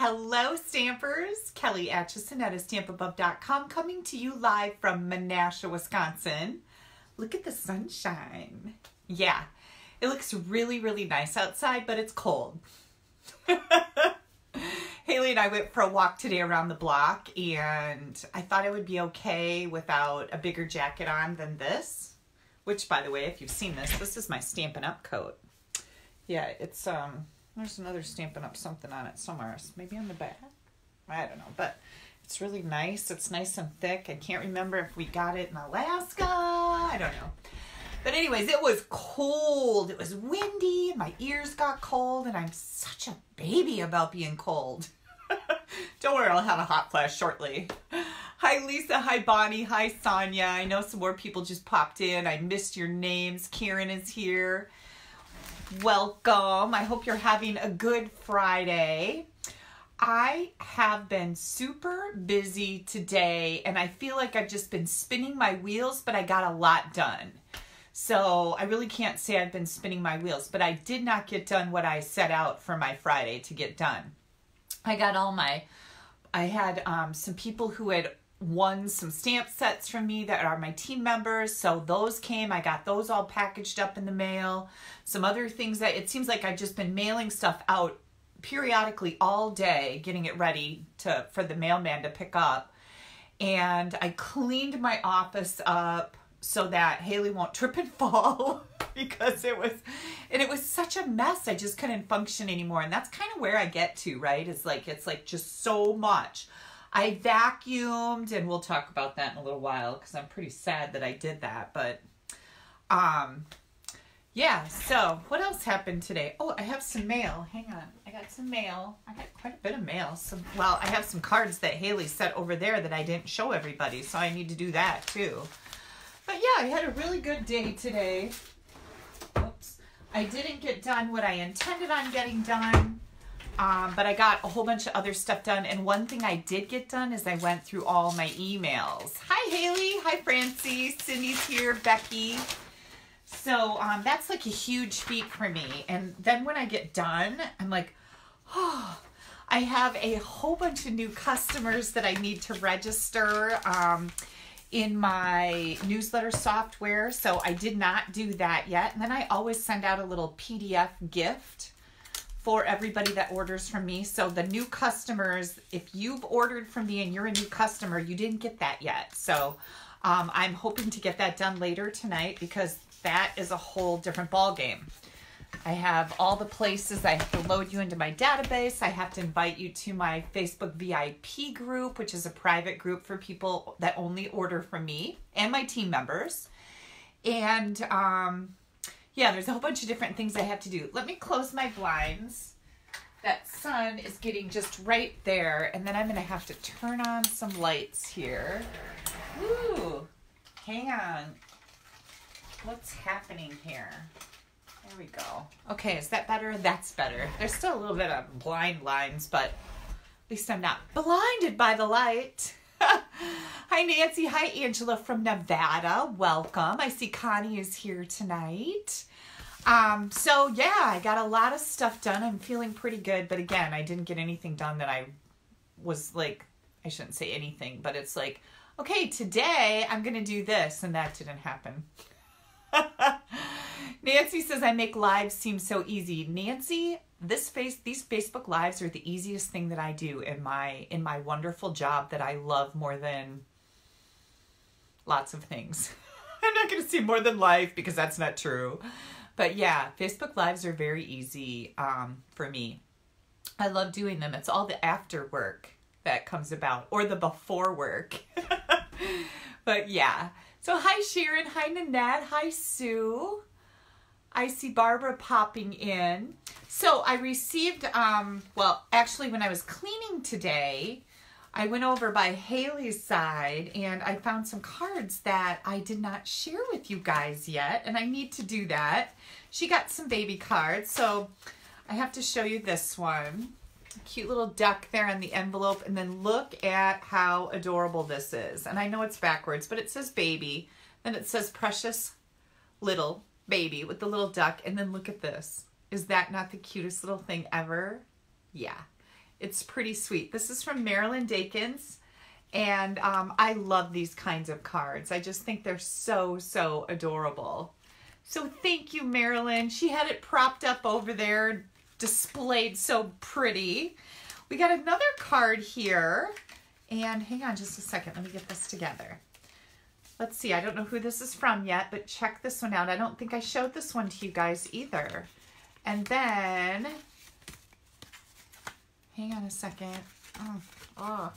Hello Stampers, Kelly Atchison at astampabove.com coming to you live from Menasha, Wisconsin. Look at the sunshine. Yeah, it looks really, really nice outside, but it's cold. Haley and I went for a walk today around the block, and I thought I would be okay without a bigger jacket on than this, which, by the way, if you've seen this, this is my Stampin' Up! Coat. Yeah, it's, there's another Stampin' Up! Something on it somewhere. Maybe on the back? I don't know, but it's really nice. It's nice and thick. I can't remember if we got it in Alaska. I don't know. But anyways, it was cold. It was windy. My ears got cold, and I'm such a baby about being cold. Don't worry, I'll have a hot flash shortly. Hi, Lisa. Hi, Bonnie. Hi, Sonia. I know some more people just popped in. I missed your names. Karen is here. Welcome. I hope you're having a good Friday. I have been super busy today, and I feel like I've just been spinning my wheels, but I got a lot done. So I really can't say I've been spinning my wheels, but I did not get done what I set out for my Friday to get done. I got all my, I had some people who had won some stamp sets from me that are my team members, so those came. I got those all packaged up in the mail. Some other things that it seems like I've just been mailing stuff out periodically all day, getting it ready to for the mailman to pick up. And I cleaned my office up so that Haley won't trip and fall because it was such a mess. I just couldn't function anymore, and that's kind of where I get to, right? It's like just so much. I vacuumed, and we'll talk about that in a little while because I'm pretty sad that I did that. But, yeah, so what else happened today? Oh, I have some mail. Hang on. I got some mail. I got quite a bit of mail. Some, well, I have some cards that Haley set over there that I didn't show everybody, so I need to do that too. But, yeah, I had a really good day today. Oops. I didn't get done what I intended on getting done. But I got a whole bunch of other stuff done, and one thing I did get done is I went through all my emails. Hi, Haley. Hi, Francie. Cindy's here. Becky. So that's like a huge feat for me, and then when I get done, I'm like, oh, I have a whole bunch of new customers that I need to register in my newsletter software, so I did not do that yet, and then I always send out a little PDF gift for everybody that orders from me. So the new customers, if you've ordered from me and you're a new customer, you didn't get that yet. So I'm hoping to get that done later tonight because that is a whole different ball game. I have all the places I have to load you into my database. I have to invite you to my Facebook VIP group, which is a private group for people that only order from me and my team members. And yeah, there's a whole bunch of different things I have to do. Let me close my blinds. That sun is getting just right there, and then I'm gonna have to turn on some lights here. Ooh, hang on. What's happening here? There we go. Okay, is that better? That's better. There's still a little bit of blind lines, but at least I'm not blinded by the light. Hi, Nancy. Hi, Angela from Nevada. Welcome. I see Connie is here tonight. So, yeah, I got a lot of stuff done. I'm feeling pretty good. But, again, I didn't get anything done that I was like, I shouldn't say anything, but it's like, okay, today I'm going to do this. And that didn't happen. Nancy says, I make lives seem so easy. Nancy, these Facebook Lives are the easiest thing that I do in my wonderful job that I love more than lots of things. I'm not going to say more than life because that's not true. But yeah, Facebook Lives are very easy for me. I love doing them. It's all the after work that comes about, or the before work. But yeah. So hi, Sharon. Hi, Nanette. Hi, Sue. I see Barbara popping in. So I received, well, actually when I was cleaning today, I went over by Haley's side and I found some cards that I did not share with you guys yet, and I need to do that. She got some baby cards, so I have to show you this one. A cute little duck there on the envelope, and then look at how adorable this is. And I know it's backwards, but it says baby, then it says precious little baby with the little duck, and then look at this. Is that not the cutest little thing ever? Yeah, It's pretty sweet. This is from Marilyn Dakins, and I love these kinds of cards. I just think they're so, so adorable. So thank you, Marilyn. She had it propped up over there, displayed so pretty. We got another card here, and hang on just a second. Let me get this together. Let's see, I don't know who this is from yet, but check this one out. I don't think I showed this one to you guys either. And then, hang on a second. Let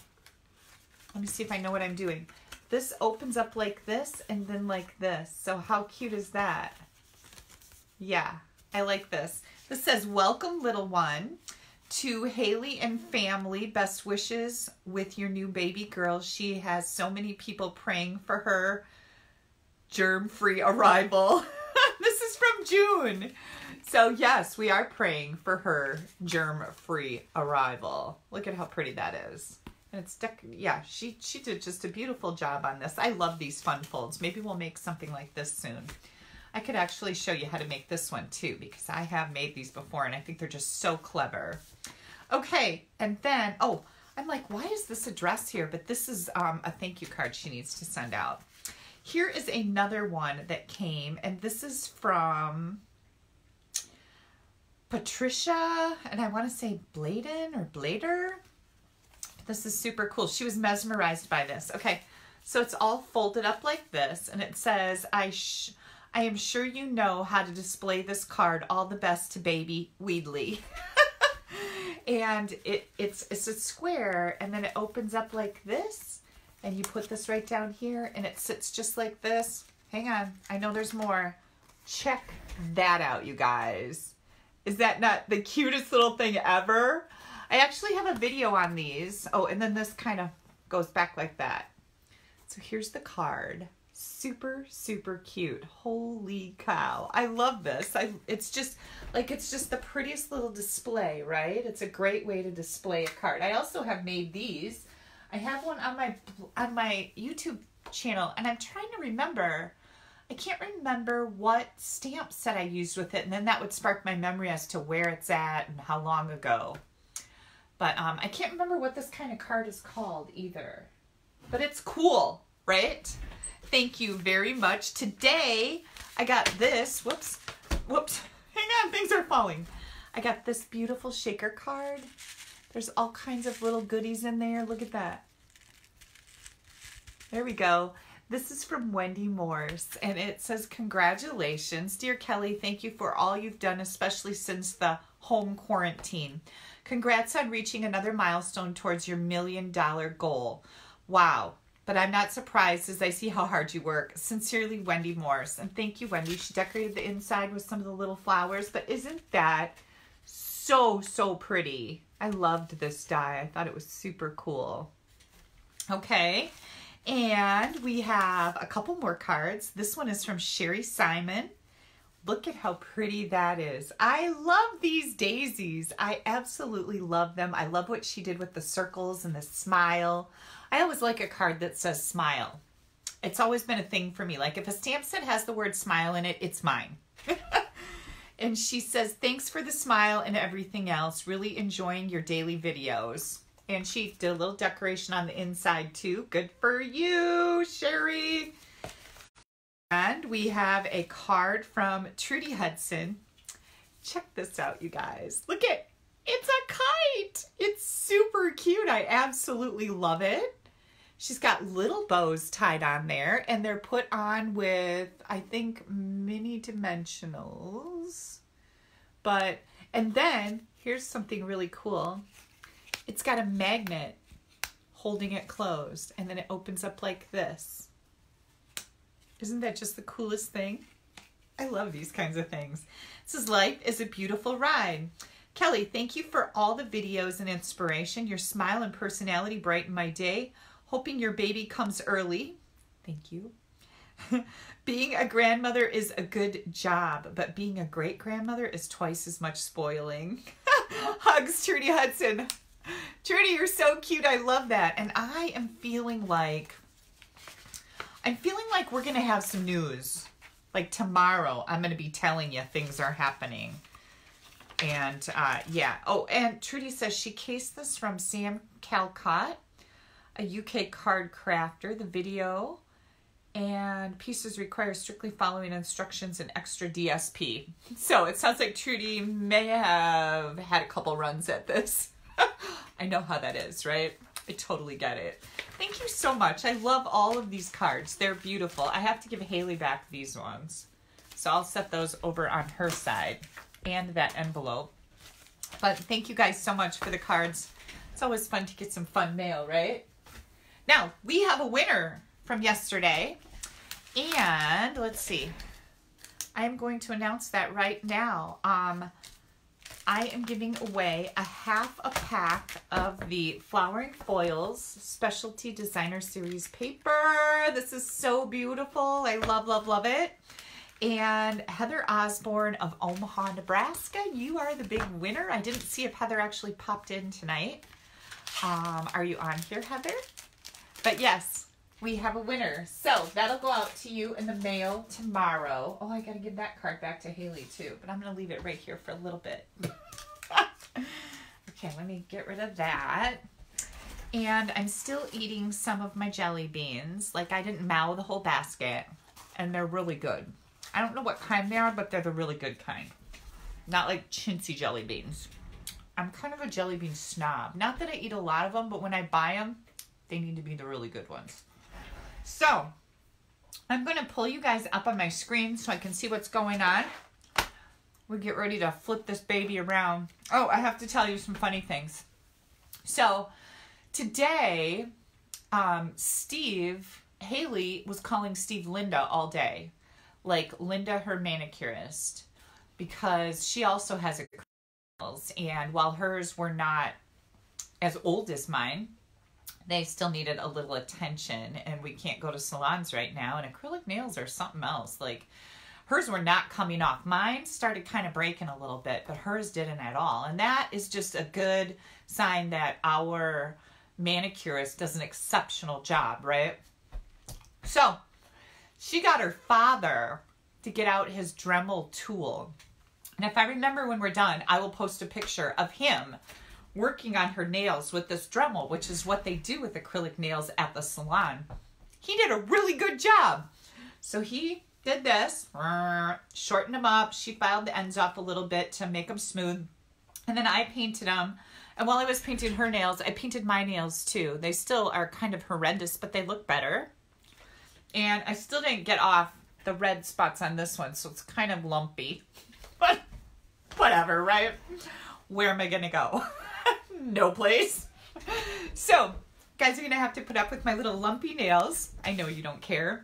me see if I know what I'm doing. This opens up like this and then like this. So how cute is that? Yeah, I like this. This says, welcome little one to Haley and family. Best wishes with your new baby girl. She has so many people praying for her germ-free arrival. This is from June. So yes, we are praying for her germ-free arrival. Look at how pretty that is. And it's, yeah, she did just a beautiful job on this. I love these fun folds. Maybe we'll make something like this soon. I could actually show you how to make this one too, because I have made these before and I think they're just so clever. Okay, and then, oh, I'm like, why is this address here? But this is a thank you card she needs to send out. Here is another one that came, and this is from Patricia, and I want to say Bladen or Blader. This is super cool. She was mesmerized by this. Okay, so it's all folded up like this, and it says, I am sure you know how to display this card. All the best to Baby Weedley. And it's a square, and then it opens up like this, and you put this right down here, and it sits just like this. Hang on, I know there's more. Check that out, you guys. Is that not the cutest little thing ever? I actually have a video on these. Oh, and then this kind of goes back like that. So here's the card. Super, super cute. Holy cow. I love this. It's just like, it's just the prettiest little display, right? It's a great way to display a card. I also have made these. I have one on my YouTube channel, and I'm trying to remember. I can't remember what stamp set I used with it, and then that would spark my memory as to where it's at and how long ago. But I can't remember what this kind of card is called either. But it's cool, right? Thank you very much. Today, I got this. Whoops. Whoops. Hang on. Things are falling. I got this beautiful shaker card. There's all kinds of little goodies in there. Look at that. There we go. This is from Wendy Morse. And it says, congratulations. Dear Kelly, thank you for all you've done, especially since the home quarantine. Congrats on reaching another milestone towards your $1 million goal. Wow. But I'm not surprised as I see how hard you work. Sincerely, Wendy Morse. And thank you, Wendy. She decorated the inside with some of the little flowers. But isn't that so, so pretty? I loved this die. I thought it was super cool. Okay. And we have a couple more cards. This one is from Sherry Simon. Look at how pretty that is. I love these daisies. I absolutely love them. I love what she did with the circles and the smile. I always like a card that says smile. It's always been a thing for me. Like if a stamp set has the word smile in it, it's mine. And she says, thanks for the smile and everything else. Really enjoying your daily videos. And she did a little decoration on the inside too. Good for you, Sherry. And we have a card from Trudy Hudson. Check this out, you guys. Look at, it's a kite. It's super cute. I absolutely love it. She's got little bows tied on there, and they're put on with, I think, mini dimensionals. But, and then, here's something really cool. It's got a magnet holding it closed, and then it opens up like this. Isn't that just the coolest thing? I love these kinds of things. This is Life is a Beautiful Ride. Kelly, thank you for all the videos and inspiration. Your smile and personality brighten my day. Hoping your baby comes early. Thank you. Being a grandmother is a good job, but being a great grandmother is twice as much spoiling. Hugs, Trudy Hudson. Trudy, you're so cute. I love that. And I am feeling like we're going to have some news. Like tomorrow, I'm going to be telling you things are happening. And yeah. Oh, and Trudy says she cased this from Sam Calcott, a UK card crafter, the video. And pieces require strictly following instructions and extra DSP. So it sounds like Trudy may have had a couple runs at this. I know how that is, right? I totally get it. Thank you so much. I love all of these cards. They're beautiful. I have to give Haley back these ones. So I'll set those over on her side and that envelope. But thank you guys so much for the cards. It's always fun to get some fun mail, right? Now, we have a winner from yesterday, and let's see, I'm going to announce that right now. I am giving away a half a pack of the Flowering Foils Specialty Designer Series paper. This is so beautiful. I love, love, love it. And Heather Osborne of Omaha, Nebraska, you are the big winner. I didn't see if Heather actually popped in tonight. Are you on here, Heather? But yes, we have a winner. So that'll go out to you in the mail tomorrow. Oh, I gotta give that card back to Haley too, but I'm gonna leave it right here for a little bit. Okay, let me get rid of that. And I'm still eating some of my jelly beans. Like, I didn't mow the whole basket, and they're really good. I don't know what kind they are, but they're the really good kind. Not like chintzy jelly beans. I'm kind of a jelly bean snob. Not that I eat a lot of them, but when I buy them, they need to be the really good ones. So, I'm going to pull you guys up on my screen so I can see what's going on. We get ready to flip this baby around. Oh, I have to tell you some funny things. So, today, Haley was calling Steve Linda all day. Like, Linda, her manicurist. Because she also has a curls. And while hers were not as old as mine, they still needed a little attention, and we can't go to salons right now, and acrylic nails are something else. Like, hers were not coming off. Mine started kind of breaking a little bit, but hers didn't at all. And that is just a good sign that our manicurist does an exceptional job, right? So she got her father to get out his Dremel tool. And if I remember when we're done, I will post a picture of him working on her nails with this Dremel, which is what they do with acrylic nails at the salon. He did a really good job. So he did this, shortened them up. She filed the ends off a little bit to make them smooth. And then I painted them. And while I was painting her nails, I painted my nails too. They still are kind of horrendous, but they look better. And I still didn't get off the red spots on this one, so it's kind of lumpy. But whatever, right? Where am I gonna go? No place. So, guys are gonna have to put up with my little lumpy nails. I know you don't care,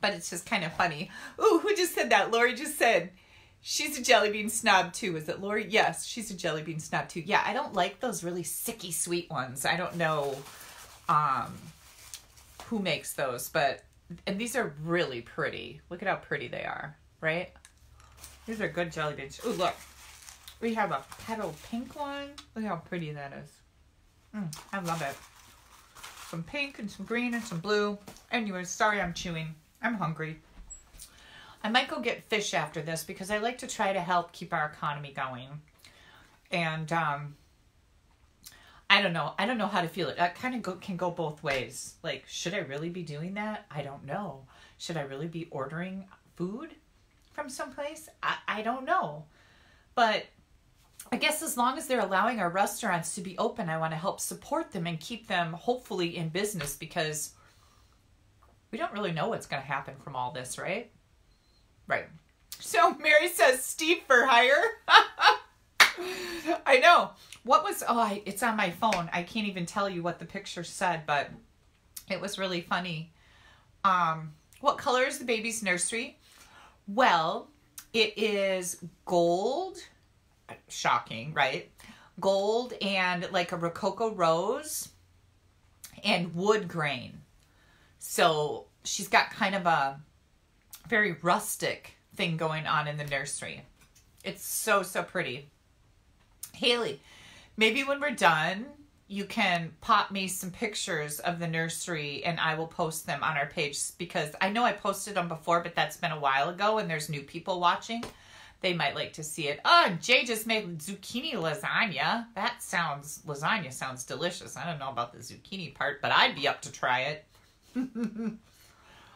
but it's just kind of funny. Ooh, who just said that? Lori just said, she's a jelly bean snob too. Is it Lori? Yes, she's a jelly bean snob too. Yeah, I don't like those really sicky sweet ones. I don't know who makes those, and these are really pretty. Look at how pretty they are, right? These are good jelly beans. Ooh, look. We have a petal pink one. Look how pretty that is. I love it. Some pink and some green and some blue. Anyways, sorry I'm chewing. I'm hungry. I might go get fish after this because I like to try to help keep our economy going. And I don't know. I don't know how to feel it. That kind of can go both ways. Like, should I really be doing that? I don't know. Should I really be ordering food from someplace? I don't know. But I guess as long as they're allowing our restaurants to be open, I want to help support them and keep them hopefully in business, because we don't really know what's going to happen from all this, right? Right. So Mary says, Steve for hire. I know. What was, it's on my phone. I can't even tell you what the picture said, but it was really funny. What color is the baby's nursery? Well, it is gold. Shocking, right? Gold and like a rococo rose and wood grain. So she's got kind of a very rustic thing going on in the nursery. It's so, so pretty. Haley, maybe when we're done, you can pop me some pictures of the nursery and I will post them on our page, because I know I posted them before, but that's been a while ago and there's new people watching. They might like to see it. Oh, Jay just made zucchini lasagna. That sounds, lasagna sounds delicious. I don't know about the zucchini part, but I'd be up to try it.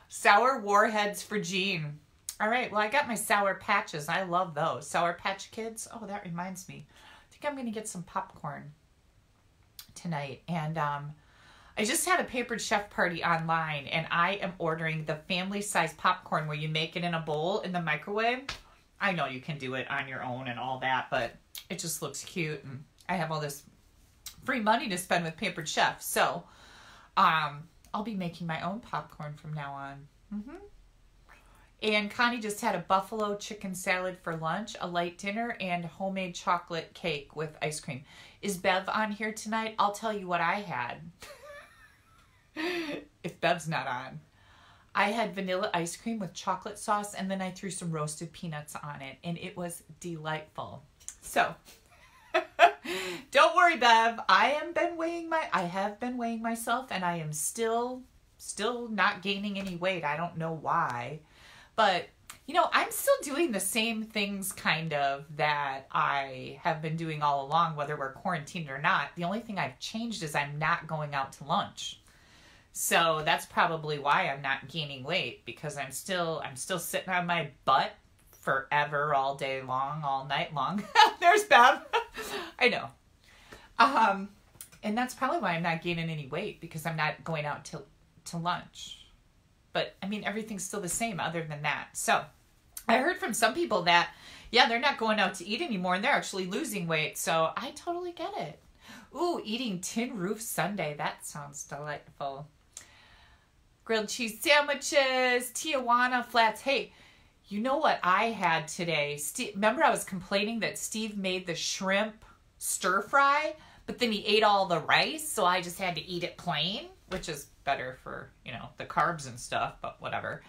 Sour warheads for Jean. All right, well, I got my Sour Patches. I love those. Sour Patch Kids. Oh, that reminds me. I think I'm going to get some popcorn tonight. And I just had a Papered Chef party online, and I am ordering the family-size popcorn where you make it in a bowl in the microwave. I know you can do it on your own and all that, but it just looks cute. And I have all this free money to spend with Papered Chef. So I'll be making my own popcorn from now on. Mm-hmm. And Connie just had a buffalo chicken salad for lunch, a light dinner, and homemade chocolate cake with ice cream. Is Bev on here tonight? I'll tell you what I had. If Bev's not on. I had vanilla ice cream with chocolate sauce, and then I threw some roasted peanuts on it, and it was delightful. So, don't worry, Bev. I have been weighing myself, and I am still not gaining any weight. I don't know why. But, you know, I'm still doing the same things kind of that I have been doing all along, whether we're quarantined or not. The only thing I've changed is I'm not going out to lunch. So that's probably why I'm not gaining weight, because I'm still sitting on my butt forever, all day long, all night long. There's Bev. I know. And that's probably why I'm not gaining any weight, because I'm not going out to lunch. But, I mean, everything's still the same other than that. So, I heard from some people that, yeah, they're not going out to eat anymore, and they're actually losing weight. So, I totally get it. Ooh, eating Tin Roof Sunday. That sounds delightful. Grilled cheese sandwiches, Tijuana flats. Hey, you know what I had today? Steve, remember I was complaining that Steve made the shrimp stir fry, but then he ate all the rice, so I just had to eat it plain, which is better for, you know, the carbs and stuff, but whatever.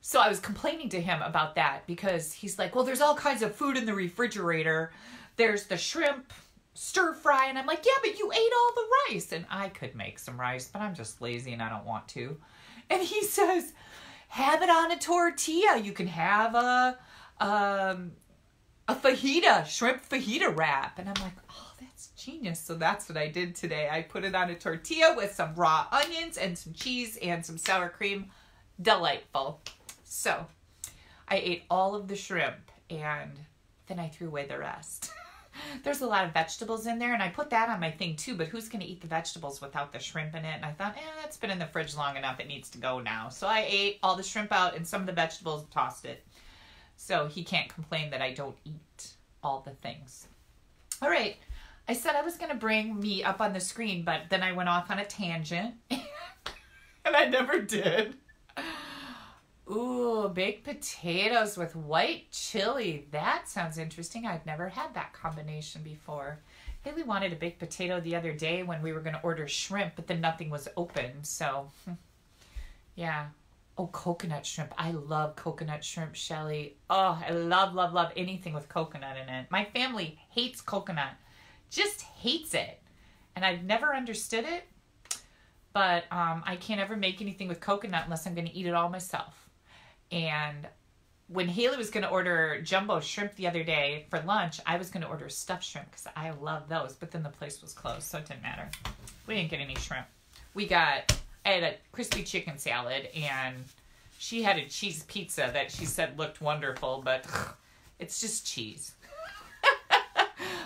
So I was complaining to him about that, because he's like, well, there's all kinds of food in the refrigerator. There's the shrimp stir fry. And I'm like, yeah, but you ate all the rice. And I could make some rice, but I'm just lazy and I don't want to. And he says, have it on a tortilla. You can have a fajita, shrimp fajita wrap. And I'm like, oh, that's genius. So that's what I did today. I put it on a tortilla with some raw onions and some cheese and some sour cream. Delightful. So I ate all of the shrimp and then I threw away the rest. There's a lot of vegetables in there, and I put that on my thing too, but who's going to eat the vegetables without the shrimp in it? And I thought, that's been in the fridge long enough. It needs to go now. So I ate all the shrimp out and some of the vegetables and tossed it. So he can't complain that I don't eat all the things. All right. I said I was going to bring me up on the screen, but then I went off on a tangent. And I never did. Ooh, baked potatoes with white chili. That sounds interesting. I've never had that combination before. Haley wanted a baked potato the other day when we were going to order shrimp, but then nothing was open. So, yeah. Oh, coconut shrimp. I love coconut shrimp, Shelly. Oh, I love, love, love anything with coconut in it. My family hates coconut. Just hates it. And I've never understood it. But I can't ever make anything with coconut unless I'm going to eat it all myself. And when Haley was going to order jumbo shrimp the other day for lunch, I was going to order stuffed shrimp because I love those. But then the place was closed, so it didn't matter. We didn't get any shrimp. I had a crispy chicken salad, and she had a cheese pizza that she said looked wonderful, but it's just cheese.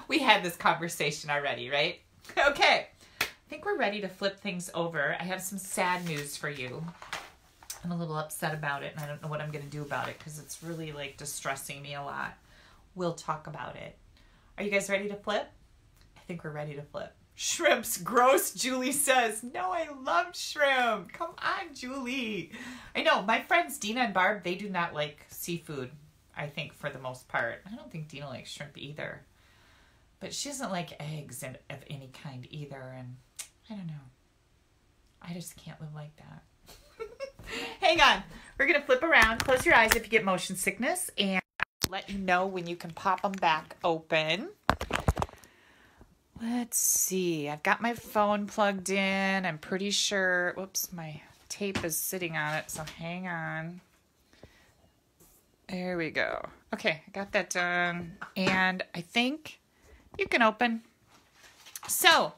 We had this conversation already, right? Okay. I think we're ready to flip things over. I have some sad news for you. I'm a little upset about it, and I don't know what I'm going to do about it because it's really, like, distressing me a lot. We'll talk about it. Are you guys ready to flip? I think we're ready to flip. Shrimp's gross, Julie says. No, I love shrimp. Come on, Julie. I know, my friends Dina and Barb, they do not like seafood, I think, for the most part. I don't think Dina likes shrimp either. But she doesn't like eggs and of any kind either. And I don't know. I just can't live like that. Hang on. We're going to flip around. Close your eyes if you get motion sickness. And I'll let you know when you can pop them back open. Let's see. I've got my phone plugged in. I'm pretty sure. Whoops, my tape is sitting on it, so hang on. There we go. Okay, I got that done. And I think you can open. So,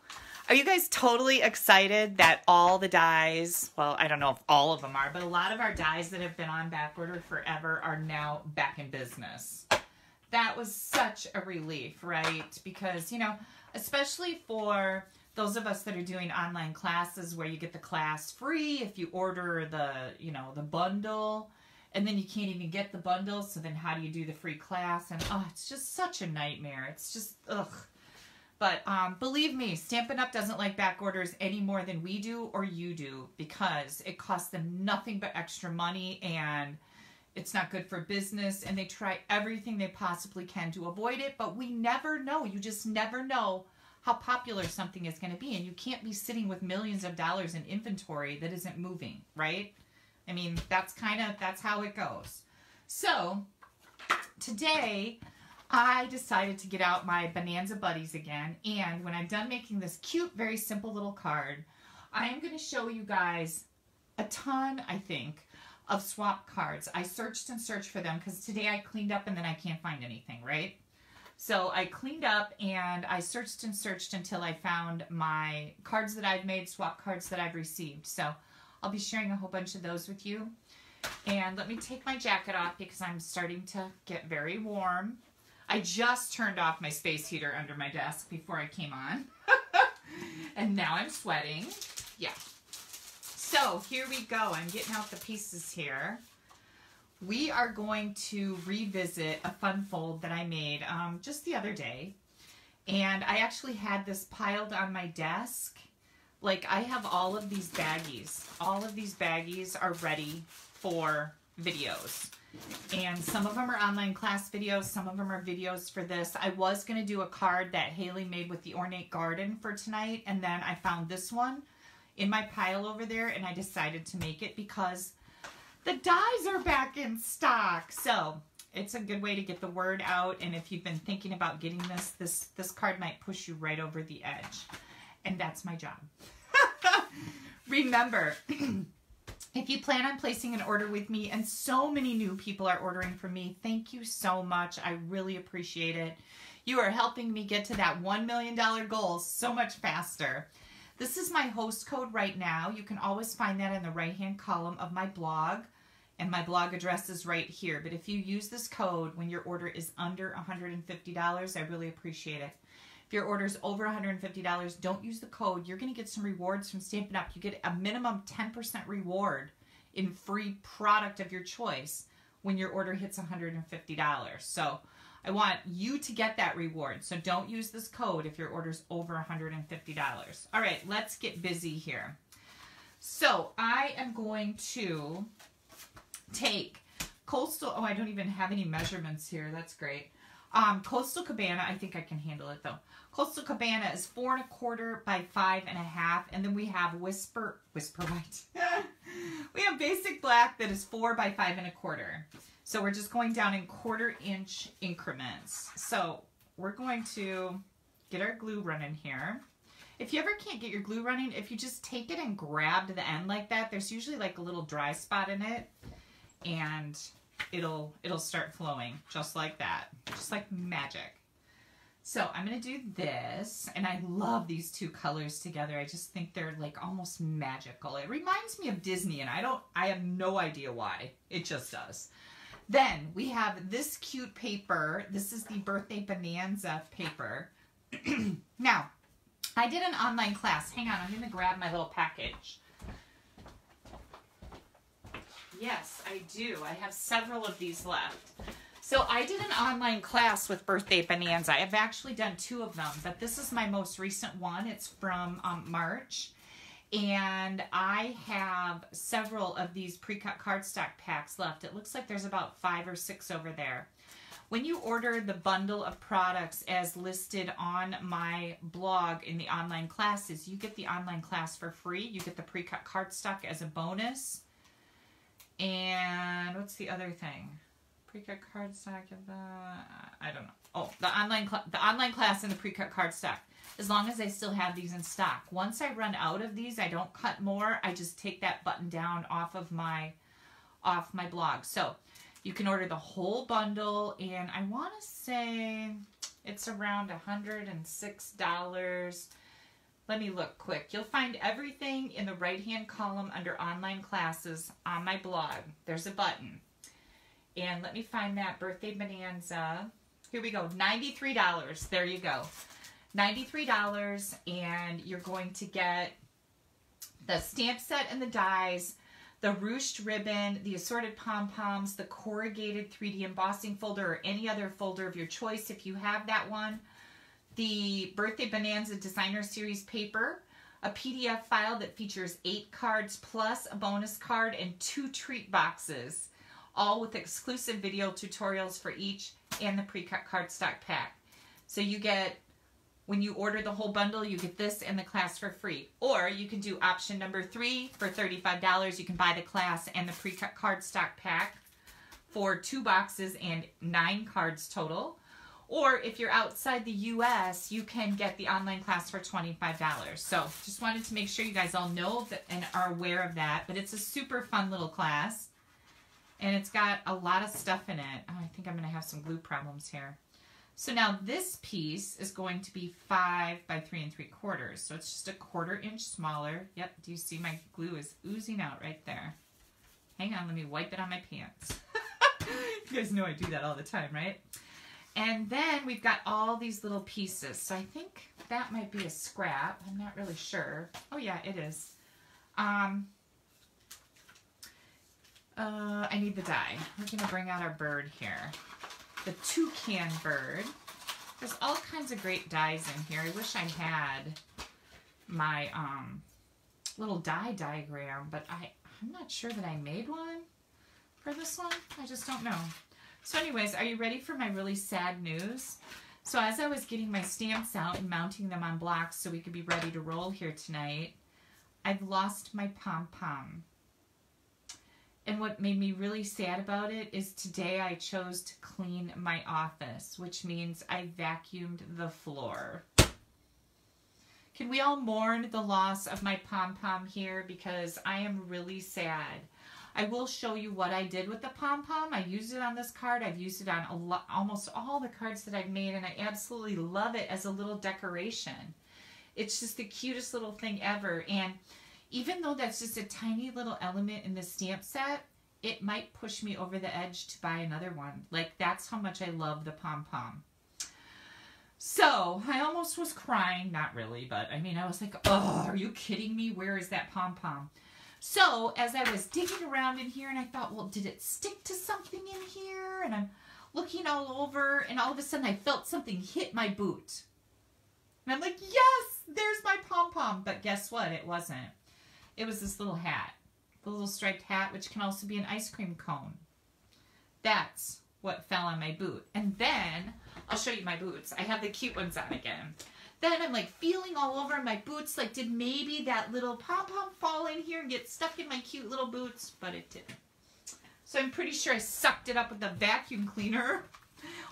are you guys totally excited that all the dies, well, I don't know if all of them are, but a lot of our dies that have been on back order forever are now back in business? That was such a relief, right? Because, you know, especially for those of us that are doing online classes where you get the class free if you order the, you know, the bundle, and then you can't even get the bundle, so then how do you do the free class? And, oh, it's just such a nightmare. It's just, ugh. But believe me, Stampin' Up! Doesn't like back orders any more than we do or you do, because it costs them nothing but extra money, and it's not good for business, and they try everything they possibly can to avoid it, but we never know. You just never know how popular something is going to be, and you can't be sitting with millions of dollars in inventory that isn't moving, right? I mean, that's kind of, that's how it goes. So, today, I decided to get out my Bonanza Buddies again, and when I'm done making this cute, very simple little card, I am going to show you guys a ton, I think, of swap cards. I searched and searched for them, because today I cleaned up and then I can't find anything, right? So I cleaned up and I searched and searched until I found my cards that I've made, swap cards that I've received. So I'll be sharing a whole bunch of those with you. And let me take my jacket off because I'm starting to get very warm. I just turned off my space heater under my desk before I came on. And now I'm sweating. Yeah. So here we go. I'm getting out the pieces here. We are going to revisit a fun fold that I made just the other day. And I actually had this piled on my desk. Like, I have all of these baggies. All of these baggies are ready for videos. And some of them are online class videos. Some of them are videos for this. I was going to do a card that Haley made with the ornate garden for tonight. And then I found this one in my pile over there. And I decided to make it because the dies are back in stock, so it's a good way to get the word out. And if you've been thinking about getting this card might push you right over the edge. And that's my job. Remember, if you plan on placing an order with me, and so many new people are ordering from me, thank you so much. I really appreciate it. You are helping me get to that $1 million goal so much faster. This is my host code right now. You can always find that in the right-hand column of my blog, and my blog address is right here. But if you use this code when your order is under $150, I really appreciate it. If your order is over $150, don't use the code. You're going to get some rewards from Stampin' Up! You get a minimum 10% reward in free product of your choice when your order hits $150. So I want you to get that reward. So don't use this code if your order's over $150. All right, let's get busy here. So I am going to take Coastal, oh, I don't even have any measurements here. That's great. Coastal Cabana, I think I can handle it though. Coastal Cabana is 4 1/4 by 5 1/2. And then we have Whisper White. We have Basic Black that is 4 by 5 1/4. So we're just going down in 1/4 inch increments. So we're going to get our glue running here. If you ever can't get your glue running, if you just take it and grab to the end like that, there's usually like a little dry spot in it. And it'll start flowing just like that, just like magic. So I'm going to do this, and I love these two colors together. I just think they're like almost magical. It reminds me of Disney, and I have no idea why. It just does. Then we have this cute paper. This is the Birthday Bonanza paper. Now, I did an online class. Hang on, I'm going to grab my little package. Yes, I do. I have several of these left. So I did an online class with Birthday Bonanza. I've actually done two of them, but this is my most recent one. It's from March. And I have several of these pre-cut cardstock packs left. It looks like there's about 5 or 6 over there. When you order the bundle of products as listed on my blog in the online classes, you get the online class for free. You get the pre-cut cardstock as a bonus. And what's the other thing? Pre-cut cardstock of the, I don't know. Oh, the online class and the pre-cut cardstock. As long as I still have these in stock. Once I run out of these, I don't cut more. I just take that button down off my blog. So You can order the whole bundle, and I want to say it's around $106. Let me look quick. You'll find everything in the right-hand column under online classes on my blog. There's a button. And let me find that Birthday Bonanza. Here we go, $93. There you go. $93, and you're going to get the stamp set and the dies, the ruched ribbon, the assorted pom-poms, the corrugated 3D embossing folder, or any other folder of your choice if you have that one, the Birthday Bonanza Designer Series paper, a PDF file that features 8 cards plus a bonus card and 2 treat boxes, all with exclusive video tutorials for each, and the pre-cut cardstock pack. So you get, when you order the whole bundle, you get this and the class for free. Or you can do option number 3 for $35. You can buy the class and the pre-cut cardstock pack for 2 boxes and 9 cards total. Or if you're outside the U.S., you can get the online class for $25. So just wanted to make sure you guys all know that and are aware of that. But it's a super fun little class. And it's got a lot of stuff in it. Oh, I think I'm going to have some glue problems here. So now this piece is going to be 5 by 3 3/4. So it's just a 1/4 inch smaller. Yep, do you see my glue is oozing out right there? Hang on, let me wipe it on my pants. You guys know I do that all the time, right? And then we've got all these little pieces. So I think that might be a scrap. I'm not really sure. Oh yeah, it is. I need the die. We're gonna bring out our bird here. The toucan bird. There's all kinds of great dies in here. I wish I had my little die diagram, but I'm not sure that I made one for this one. I just don't know. So anyways, are you ready for my really sad news? So as I was getting my stamps out and mounting them on blocks so we could be ready to roll here tonight, I've lost my pom-pom. And what made me really sad about it is today I chose to clean my office, which means I vacuumed the floor. Can we all mourn the loss of my pom-pom here? Because I am really sad. I will show you what I did with the pom-pom. I used it on this card. I've used it on almost all the cards that I've made, and I absolutely love it as a little decoration. It's just the cutest little thing ever. And even though that's just a tiny little element in the stamp set, it might push me over the edge to buy another one. Like, that's how much I love the pom-pom. So, I almost was crying. Not really, but I mean, I was like, oh, are you kidding me? Where is that pom-pom? So, as I was digging around in here, and I thought, well, did it stick to something in here? And I'm looking all over, and all of a sudden, I felt something hit my boot. And I'm like, yes, there's my pom-pom. But guess what? It wasn't. It was this little hat, the little striped hat, which can also be an ice cream cone. That's what fell on my boot. And then, I'll show you my boots. I have the cute ones on again. Then I'm like feeling all over my boots, like did maybe that little pom-pom fall in here and get stuck in my cute little boots? But it didn't. So I'm pretty sure I sucked it up with the vacuum cleaner.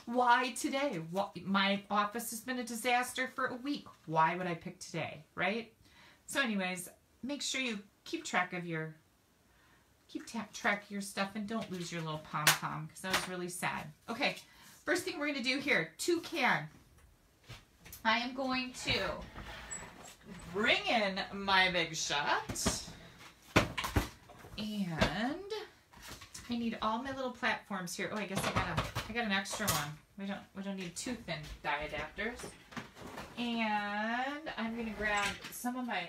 Why today? My office has been a disaster for a week. Why would I pick today, right? So anyways, make sure you keep track of your stuff and don't lose your little pom-pom, because that was really sad. Okay, first thing we're going to do here, toucan. I am going to bring in my big shot, and I need all my little platforms here. Oh, I guess I got an extra one. We don't need two thin die adapters. And I'm going to grab some of my,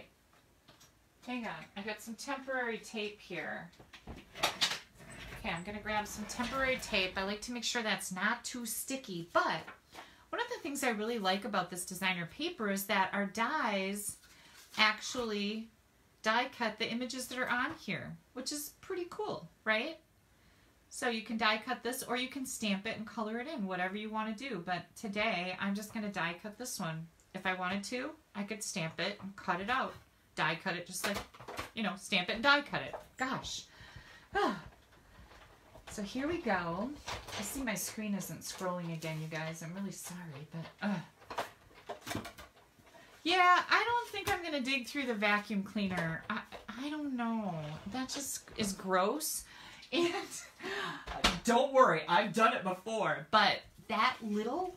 hang on, I've got some temporary tape here. Okay, I'm going to grab some temporary tape. I like to make sure that's not too sticky, but one of the things I really like about this designer paper is that our dies actually die cut the images that are on here, which is pretty cool, right? So you can die cut this, or you can stamp it and color it in, whatever you want to do. But today, I'm just going to die cut this one. If I wanted to, I could stamp it and cut it out. Die cut it, just like, you know, stamp it and die cut it. Gosh. So here we go. I see my screen isn't scrolling again, you guys. I'm really sorry, but yeah, I don't think I'm gonna dig through the vacuum cleaner. I don't know. That just is gross. And don't worry, I've done it before, but that little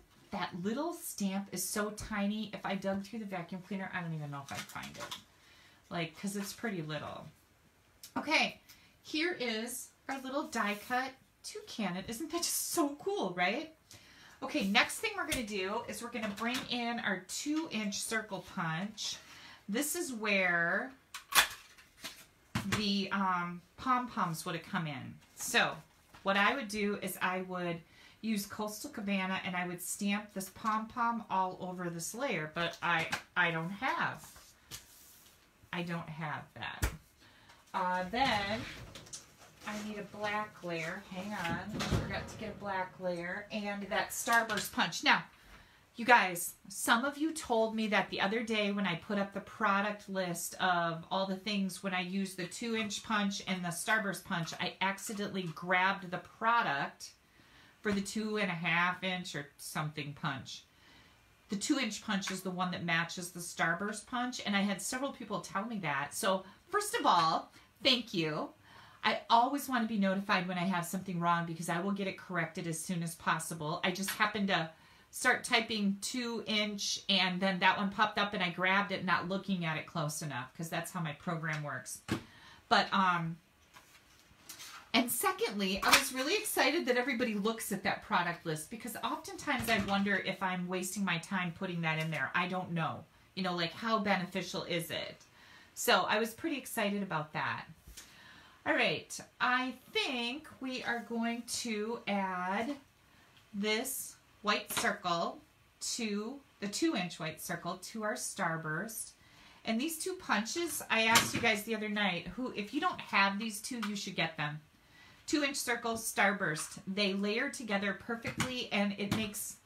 stamp is so tiny. If I dug through the vacuum cleaner, I don't even know if I'd find it. Like, because it's pretty little. Okay, here is our little die cut toucan. Isn't that just so cool, right? Okay, next thing we're going to do is we're going to bring in our 2-inch circle punch. This is where the pom-poms would have come in. So what I would do is I would use Coastal Cabana and I would stamp this pom-pom all over this layer, but I don't have that. Then I need a black layer. Hang on, I forgot to get a black layer. And that Starburst punch. Now, you guys, some of you told me that the other day when I put up the product list of all the things when I used the 2-inch punch and the Starburst punch, I accidentally grabbed the product for the 2.5-inch or something punch. The 2-inch punch is the one that matches the Starburst punch, and I had several people tell me that. So first of all, thank you. I always want to be notified when I have something wrong because I will get it corrected as soon as possible. I just happened to start typing 2-inch and then that one popped up and I grabbed it not looking at it close enough because that's how my program works. But and secondly, I was really excited that everybody looks at that product list because oftentimes I wonder if I'm wasting my time putting that in there. I don't know, you know, like how beneficial is it? So I was pretty excited about that. All right, I think we are going to add this white circle to the 2-inch white circle to our Starburst. And these two punches, I asked you guys the other night, who, if you don't have these two, you should get them. 2-inch circle, Starburst. They layer together perfectly and it makes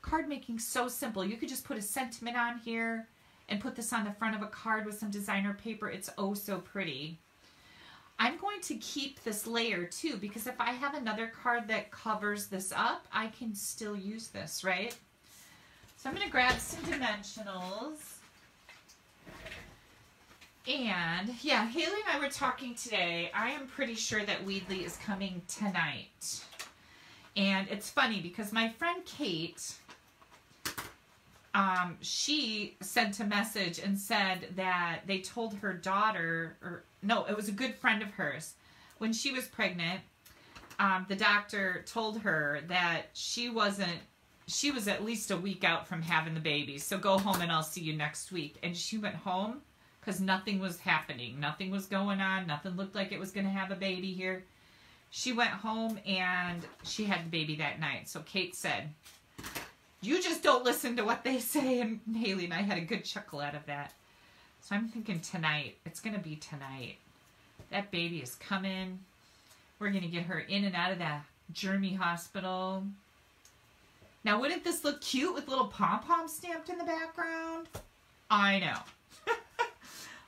card making so simple. You could just put a sentiment on here and put this on the front of a card with some designer paper. It's oh so pretty. I'm going to keep this layer too because if I have another card that covers this up, I can still use this, right? So I'm going to grab some dimensionals. And yeah, Haley and I were talking today. I am pretty sure that Weedley is coming tonight. And it's funny because my friend Kate, she sent a message and said that they told her daughter, or no, it was a good friend of hers. When she was pregnant, the doctor told her that she was at least a week out from having the baby. So go home and I'll see you next week. And she went home because nothing was happening. Nothing was going on. Nothing looked like it was going to have a baby here. She went home and she had the baby that night. So Kate said, you just don't listen to what they say. And Haley and I had a good chuckle out of that. So I'm thinking tonight. It's going to be tonight. That baby is coming. We're going to get her in and out of that Germy hospital. Now, wouldn't this look cute with little pom-poms stamped in the background? I know.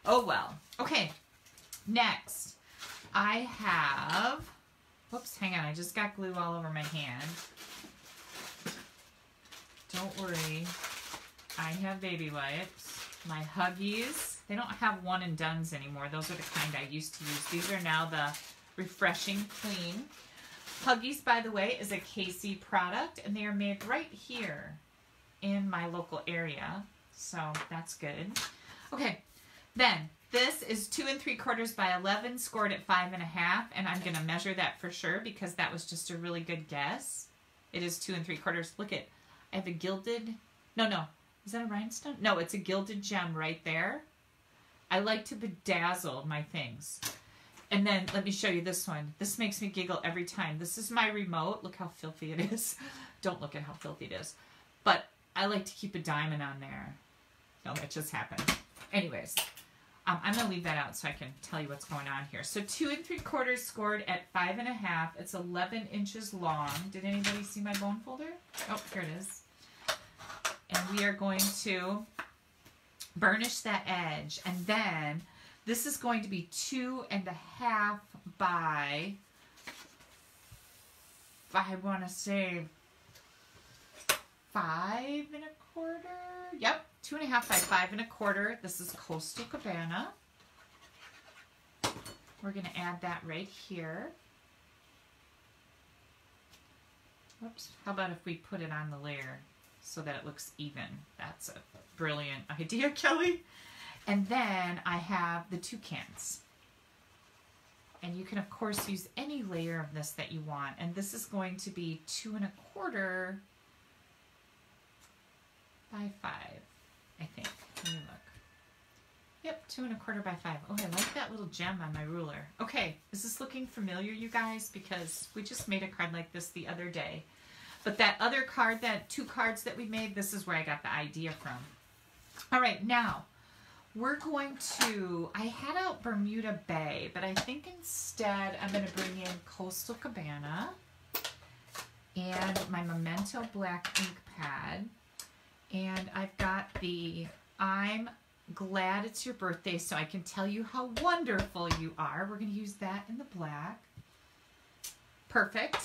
Oh, well. Okay. Next, I have... Whoops, hang on. I just got glue all over my hand. Don't worry. I have baby wipes. My Huggies, they don't have one and dones anymore. Those are the kind I used to use. These are now the Refreshing Clean. Huggies, by the way, is a KC product, and they are made right here in my local area, so that's good. Okay, then this is 2 3/4 by 11, scored at 5.5, and I'm going to measure that for sure because that was just a really good guess. It is 2 3/4. Look at, I have a gilded, no. Is that a rhinestone? No, it's a gilded gem right there. I like to bedazzle my things. And then let me show you this one. This makes me giggle every time. This is my remote. Look how filthy it is. Don't look at how filthy it is. But I like to keep a diamond on there. No, that just happened. Anyways, I'm going to leave that out so I can tell you what's going on here. So 2 3/4 scored at 5.5. It's 11 inches long. Did anybody see my bone folder? Oh, here it is. And we are going to burnish that edge. And then this is going to be 2.5 by, I want to say 5.25. Yep, 2.5 by 5.25. This is Coastal Cabana. We're going to add that right here. Whoops. How about if we put it on the layer so that it looks even? That's a brilliant idea, Kelly. And then I have the toucans. And you can, of course, use any layer of this that you want. And this is going to be 2 1/4 by 5, I think. Let me look. Yep, 2 1/4 by 5. Oh, I like that little gem on my ruler. Okay, is this looking familiar, you guys? Because we just made a card like this the other day. But that other card, that 2 cards that we made, this is where I got the idea from. All right, now we're going to, I had out Bermuda Bay, but I think instead I'm going to bring in Coastal Cabana and my Memento black ink pad. And I've got the I'm Glad It's Your Birthday So I Can Tell You How Wonderful You Are. We're going to use that in the black. Perfect.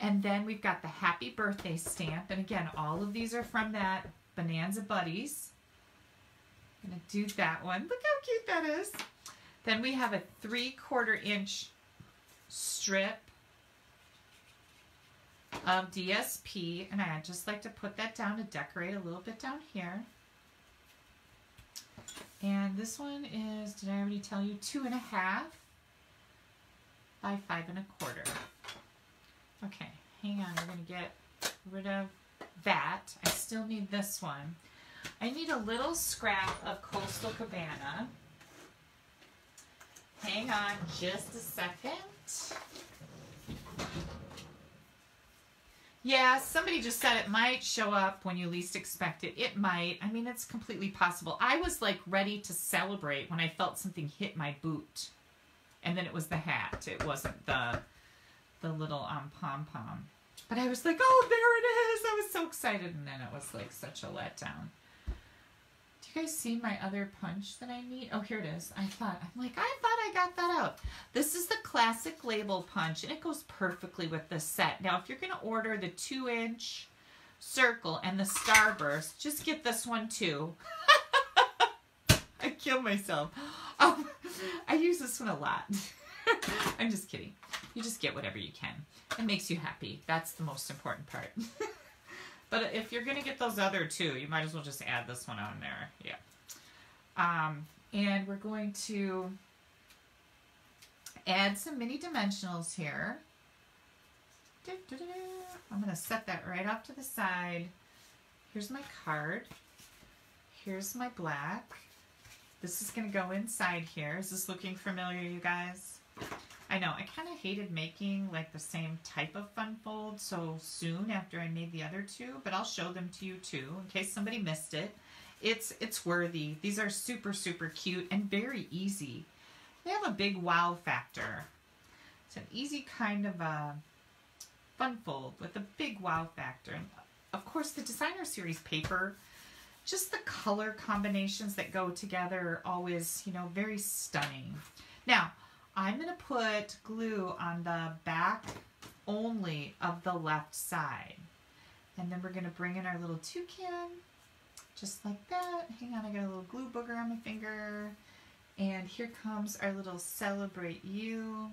And then we've got the Happy Birthday stamp. And again, all of these are from that Bonanza Buddies. I'm going to do that one. Look how cute that is. Then we have a 3/4 inch strip of DSP. And I just like to put that down to decorate a little bit down here. And this one is, did I already tell you, 2 1/2 by 5 1/4. Okay, hang on, we're going to get rid of that. I still need this one. I need a little scrap of Coastal Cabana. Hang on just a second. Yeah, somebody just said it might show up when you least expect it. It might. I mean, it's completely possible. I was like ready to celebrate when I felt something hit my boot. And then it was the hat. It wasn't the little pom-pom. But I was like, oh, there it is. I was so excited. And then it was like such a letdown. Do you guys see my other punch that I need? Oh, here it is. I thought I got that out. This is the classic label punch, and it goes perfectly with this set. Now, if you're going to order the 2-inch circle and the starburst, just get this one too. I kill myself. I use this one a lot. I'm just kidding. You just get whatever you can. It makes you happy. That's the most important part. But if you're going to get those other 2, you might as well just add this one on there. Yeah. And we're going to add some mini dimensionals here. I'm going to set that right off to the side. Here's my card. Here's my black. This is going to go inside here. Is this looking familiar, you guys? I know, I kind of hated making like the same type of fun fold so soon after I made the other 2, but I'll show them to you too in case somebody missed it. It's worthy. These are super, super cute and very easy. They have a big wow factor. It's an easy kind of a fun fold with a big wow factor. And of course, the Designer Series paper, just the color combinations that go together are always, you know, very stunning. Now, I'm going to put glue on the back only of the left side. And then we're going to bring in our little toucan, just like that. Hang on, I got a little glue booger on my finger. And here comes our little Celebrate You.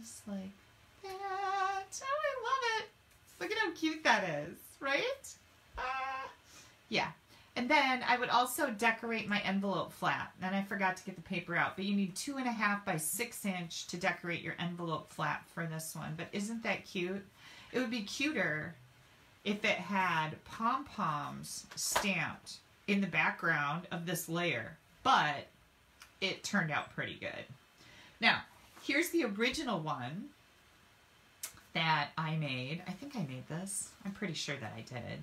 Just like that. Oh, I love it. Look at how cute that is, right? Yeah. And then I would also decorate my envelope flap. And I forgot to get the paper out. But you need 2 1/2 by 6 inch to decorate your envelope flap for this one. But isn't that cute? It would be cuter if it had pom-poms stamped in the background of this layer. But it turned out pretty good. Now, here's the original one that I made. I think I made this. I'm pretty sure that I did.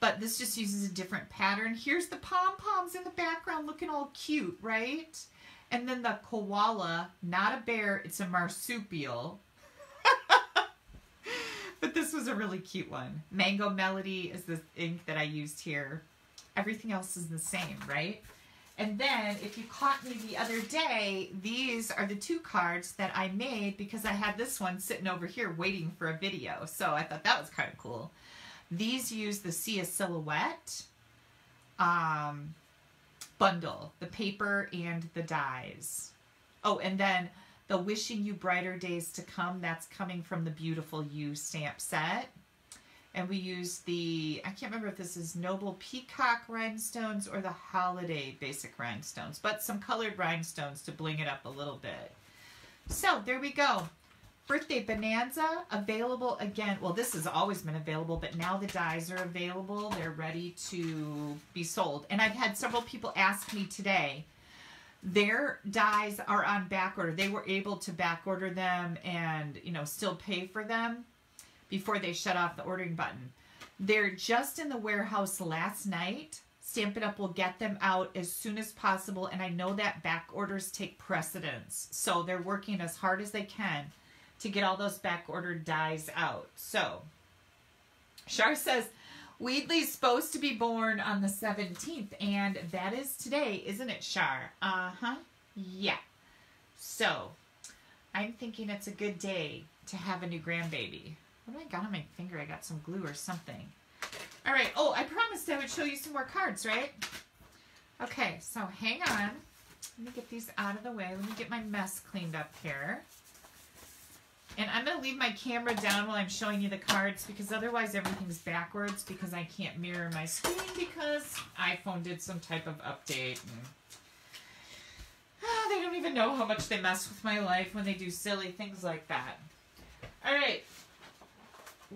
But this just uses a different pattern. Here's the pom-poms in the background looking all cute, right? And then the koala, not a bear, it's a marsupial. But this was a really cute one. Mango Melody is the ink that I used here. Everything else is the same, right? And then, if you caught me the other day, these are the 2 cards that I made because I had this one sitting over here waiting for a video. So I thought that was kind of cool. These use the See a Silhouette bundle, the paper and the dies. Oh, and then the Wishing You Brighter Days to Come. That's coming from the Beautiful You stamp set. And we used the, I can't remember if this is Noble Peacock rhinestones or the Holiday Basic rhinestones, but some colored rhinestones to bling it up a little bit. So there we go. Birthday Bonanza, available again. Well, this has always been available, but now the dies are available. They're ready to be sold. And I've had several people ask me today, their dies are on back order. They were able to back order them and, you know, still pay for them before they shut off the ordering button. They're just in the warehouse last night. Stampin' Up! Will get them out as soon as possible, and I know that back orders take precedence. So they're working as hard as they can to get all those back ordered dies out. So, Char says, Weedley's supposed to be born on the 17th, and that is today, isn't it, Char? Uh-huh, yeah. So, I'm thinking it's a good day to have a new grandbaby. What do I got on my finger? I got some glue or something. All right. Oh, I promised I would show you some more cards, right? Okay, so hang on. Let me get these out of the way. Let me get my mess cleaned up here. And I'm going to leave my camera down while I'm showing you the cards because otherwise everything's backwards because I can't mirror my screen because iPhone did some type of update. And, they don't even know how much they mess with my life when they do silly things like that. All right.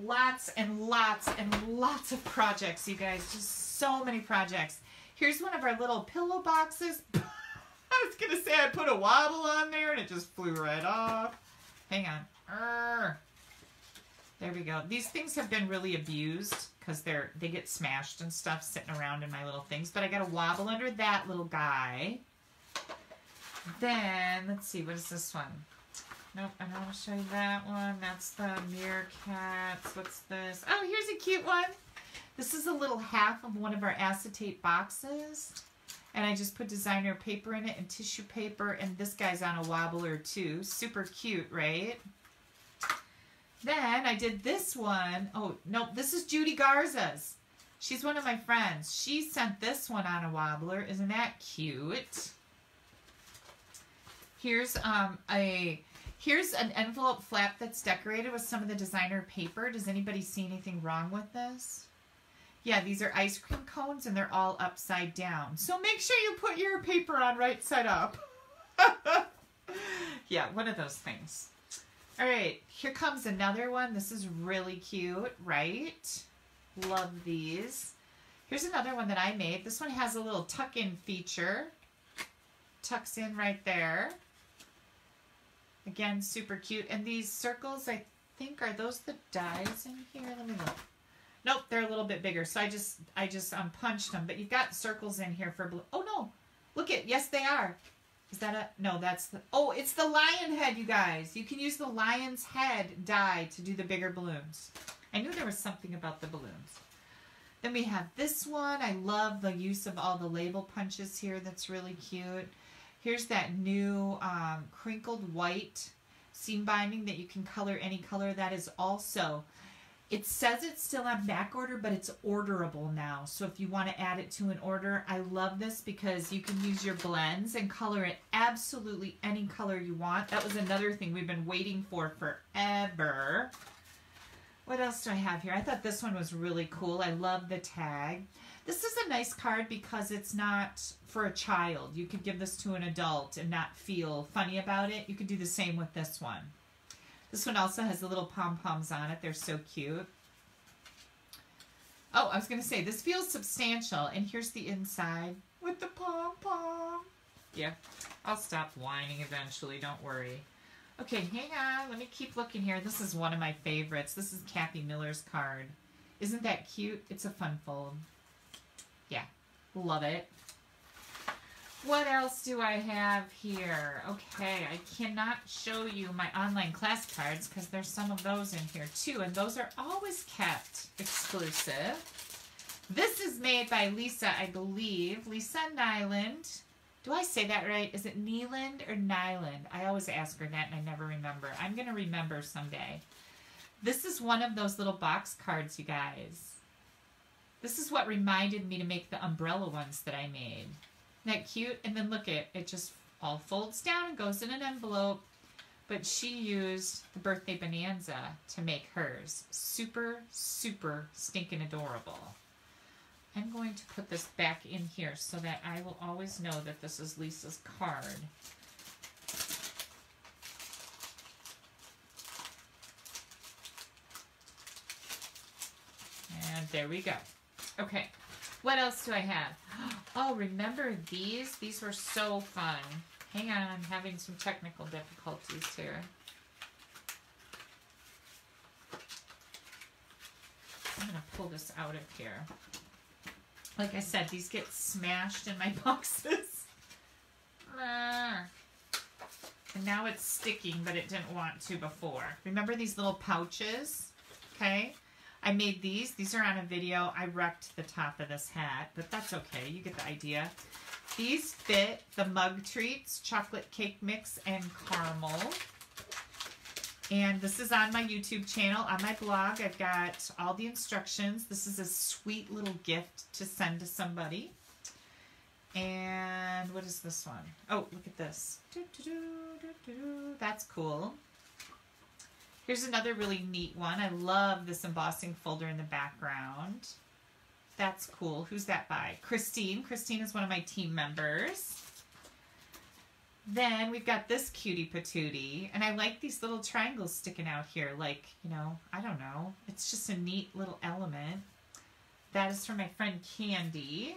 Lots and lots and lots of projects, you guys. Just so many projects. Here's one of our little pillow boxes. I was going to say I put a wobble on there and it just flew right off. Hang on. There we go. These things have been really abused because they get smashed and stuff sitting around in my little things. But I got a wobble under that little guy. Then, let's see, what is this one? Nope, I don't want to show you that one. That's the meerkats. What's this? Oh, here's a cute one. This is a little half of one of our acetate boxes. And I just put designer paper in it and tissue paper. And this guy's on a wobbler too. Super cute, right? Then I did this one. Oh, nope, this is Judy Garza's. She's one of my friends. She sent this one on a wobbler. Isn't that cute? Here's Here's an envelope flap that's decorated with some of the designer paper. Does anybody see anything wrong with this? Yeah, these are ice cream cones, and they're all upside down. So make sure you put your paper on right side up. Yeah, one of those things. All right, here comes another one. This is really cute, right? Love these. Here's another one that I made. This one has a little tuck-in feature. Tucks in right there. Again, super cute. And these circles, I think, are those the dies in here? Let me look. Nope, they're a little bit bigger. So I just punched them. But you've got circles in here for blue. Oh, no. Look at, yes, they are. Is that a, no, that's the, oh, it's the lion head, you guys. You can use the lion's head die to do the bigger balloons. I knew there was something about the balloons. Then we have this one. I love the use of all the label punches here. That's really cute. Here's that new crinkled white seam binding that you can color any color. That is also, it says it's still on back order, but it's orderable now. So if you want to add it to an order, I love this because you can use your blends and color it absolutely any color you want. That was another thing we've been waiting for forever. What else do I have here? I thought this one was really cool. I love the tag. This is a nice card because it's not for a child. You could give this to an adult and not feel funny about it. You could do the same with this one. This one also has the little pom-poms on it. They're so cute. Oh, I was going to say, this feels substantial. And here's the inside with the pom-pom. Yeah, I'll stop whining eventually. Don't worry. Okay, hang on. Let me keep looking here. This is one of my favorites. This is Kathy Miller's card. Isn't that cute? It's a fun fold. Yeah, love it. What else do I have here? Okay, I cannot show you my online class cards because there's some of those in here too, and those are always kept exclusive. This is made by Lisa, I believe. Lisa Nyland. Do I say that right? Is it Nyland or Nyland? I always ask her that, and I never remember. I'm going to remember someday. This is one of those little box cards, you guys. This is what reminded me to make the umbrella ones that I made. Isn't that cute? And then look, it just all folds down and goes in an envelope. But she used the Birthday Bonanza to make hers. Super, super stinking adorable. I'm going to put this back in here so that I will always know that this is Lisa's card. And there we go. Okay, what else do I have? Oh, remember these? These were so fun. Hang on, I'm having some technical difficulties here. I'm going to pull this out of here. Like I said, these get smashed in my boxes. And now it's sticking, but it didn't want to before. Remember these little pouches? Okay. I made these. These are on a video. I wrecked the top of this hat, but that's okay. You get the idea. These fit the mug treats, chocolate cake mix, and caramel. And this is on my YouTube channel. On my blog, I've got all the instructions. This is a sweet little gift to send to somebody. And what is this one? Oh, look at this. That's cool. Here's another really neat one. I love this embossing folder in the background. That's cool. Who's that by? Christine. Christine is one of my team members. Then we've got this cutie patootie. And I like these little triangles sticking out here. Like, you know, I don't know. It's just a neat little element. That is from my friend Candy.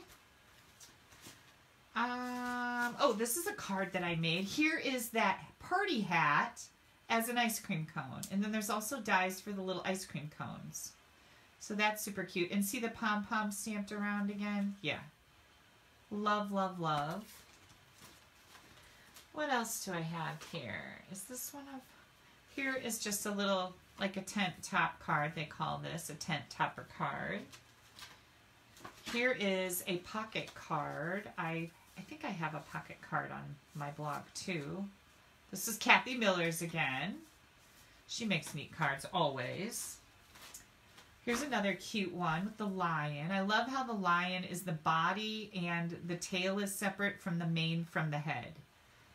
Oh, this is a card that I made. Here is that party hat as an ice cream cone. And then there's also dies for the little ice cream cones. So that's super cute. And see the pom-pom stamped around again? Yeah. Love, love, love. What else do I have here? Is this one of... Here is just a little, like a tent top card. They call this a tent topper card. Here is a pocket card. I think I have a pocket card on my blog too. This is Kathy Miller's again. She makes neat cards always. Here's another cute one with the lion. I love how the lion is the body and the tail is separate from the mane from the head.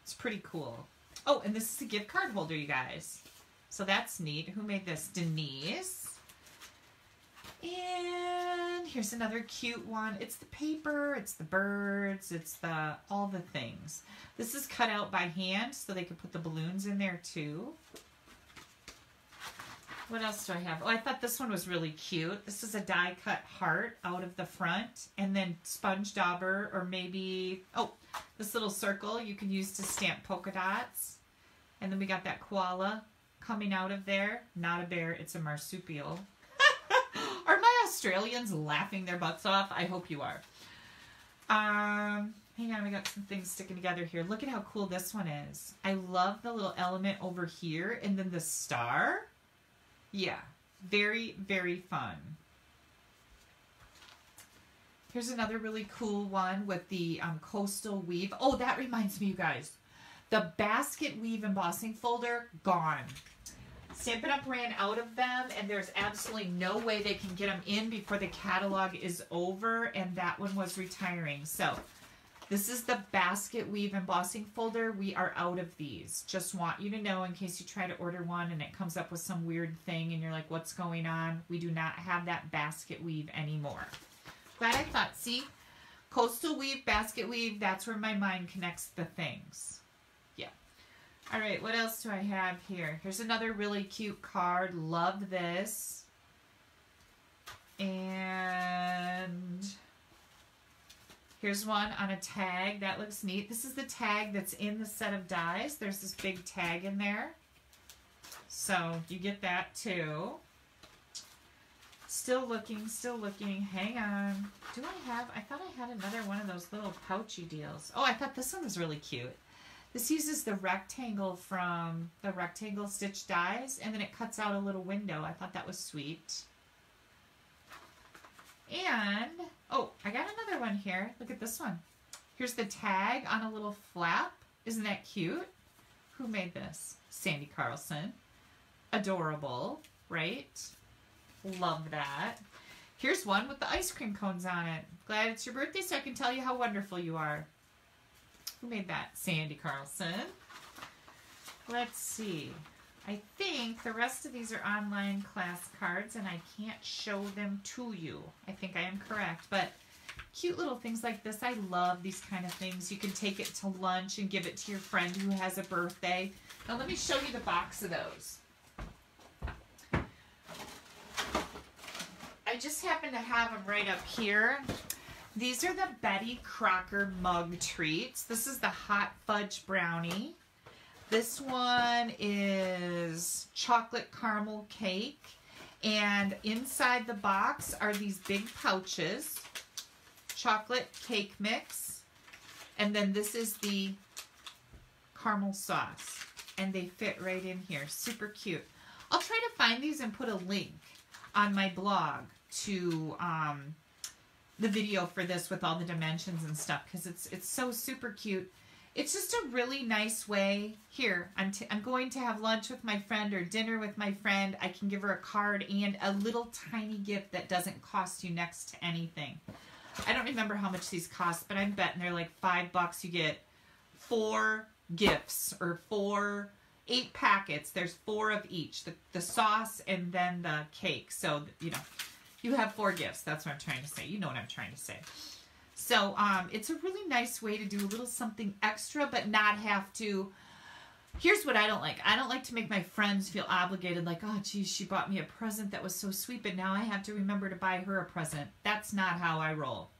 It's pretty cool. Oh, and this is a gift card holder, you guys. So that's neat. Who made this? Denise. And here's another cute one. It's the paper, it's the birds, it's the all the things. This is cut out by hand so they could put the balloons in there too. What else do I have? Oh, I thought this one was really cute. This is a die-cut heart out of the front and then sponge dauber or maybe, oh, this little circle you can use to stamp polka dots. And then we got that koala coming out of there. Not a bear, it's a marsupial. Are my Australians laughing their butts off? I hope you are. Hang on, we got some things sticking together here. Look at how cool this one is. I love the little element over here and then the star. Yeah, very, very fun. Here's another really cool one with the Coastal Weave. Oh, that reminds me, you guys. The basket weave embossing folder, gone. Stampin' Up! Ran out of them, and there's absolutely no way they can get them in before the catalog is over, and that one was retiring. So this is the basket weave embossing folder. We are out of these. Just want you to know in case you try to order one and it comes up with some weird thing and you're like, what's going on? We do not have that basket weave anymore. Glad I thought, see, Coastal Weave, basket weave, that's where my mind connects the things. Yeah. All right, what else do I have here? Here's another really cute card. Love this. And... here's one on a tag. That looks neat. This is the tag that's in the set of dies. There's this big tag in there. So you get that too. Still looking, still looking. Hang on. Do I have, I thought I had another one of those little pouchy deals. Oh, I thought this one was really cute. This uses the rectangle from the rectangle stitch dies and then it cuts out a little window. I thought that was sweet. And, oh, I got another one here. Look at this one. Here's the tag on a little flap. Isn't that cute? Who made this? Sandy Carlson. Adorable, right? Love that. Here's one with the ice cream cones on it. Glad it's your birthday so I can tell you how wonderful you are. Who made that? Sandy Carlson. Let's see. I think the rest of these are online class cards, and I can't show them to you. I think I am correct, but cute little things like this. I love these kind of things. You can take it to lunch and give it to your friend who has a birthday. Now let me show you the box of those. I just happen to have them right up here. These are the Betty Crocker mug treats. This is the hot fudge brownie. This one is chocolate caramel cake, and inside the box are these big pouches, chocolate cake mix, and then this is the caramel sauce, and they fit right in here. Super cute. I'll try to find these and put a link on my blog to the video for this with all the dimensions and stuff, because it's so super cute. It's just a really nice way. Here, I'm going to have lunch with my friend or dinner with my friend. I can give her a card and a little tiny gift that doesn't cost you next to anything. I don't remember how much these cost, but I'm betting they're like $5. You get 4 gifts or 8 packets. There's 4 of each, the sauce and then the cake. So, you know, you have 4 gifts. That's what I'm trying to say. You know what I'm trying to say. So it's a really nice way to do a little something extra, but not have to. Here's what I don't like. I don't like to make my friends feel obligated, like, oh, geez, she bought me a present that was so sweet, but now I have to remember to buy her a present. That's not how I roll.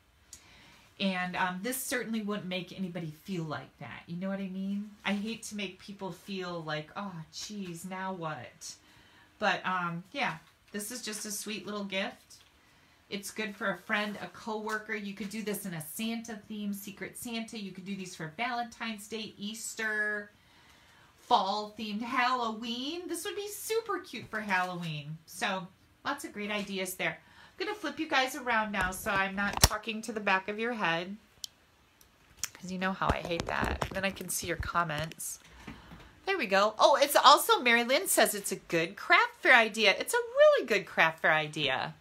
And this certainly wouldn't make anybody feel like that. You know what I mean? I hate to make people feel like, oh, geez, now what? But, yeah, this is just a sweet little gift. It's good for a friend, a coworker. You could do this in a Santa theme, Secret Santa. You could do these for Valentine's Day, Easter, fall-themed Halloween. This would be super cute for Halloween. So lots of great ideas there. I'm going to flip you guys around now so I'm not talking to the back of your head, because you know how I hate that. Then I can see your comments. There we go. Oh, it's also, Mary Lynn says it's a good craft fair idea. It's a really good craft fair idea.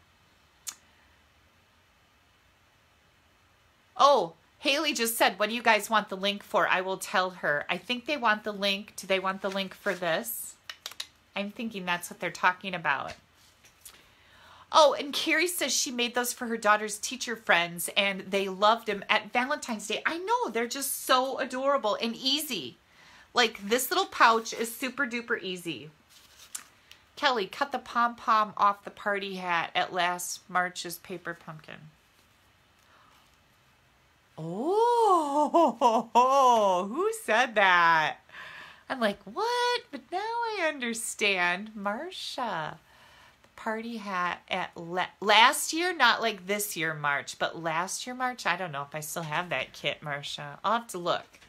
Oh, Haley just said, what do you guys want the link for? I will tell her. I think they want the link. Do they want the link for this? I'm thinking that's what they're talking about. Oh, and Carrie says she made those for her daughter's teacher friends, and they loved them at Valentine's Day. I know, they're just so adorable and easy. Like, this little pouch is super duper easy. Kelly, cut the pom-pom off the party hat at last March's paper pumpkin. Oh, who said that? I'm like, what? But now I understand. Marcia, the party hat at last year, not like this year March, but last year March. I don't know if I still have that kit, Marcia. I'll have to look.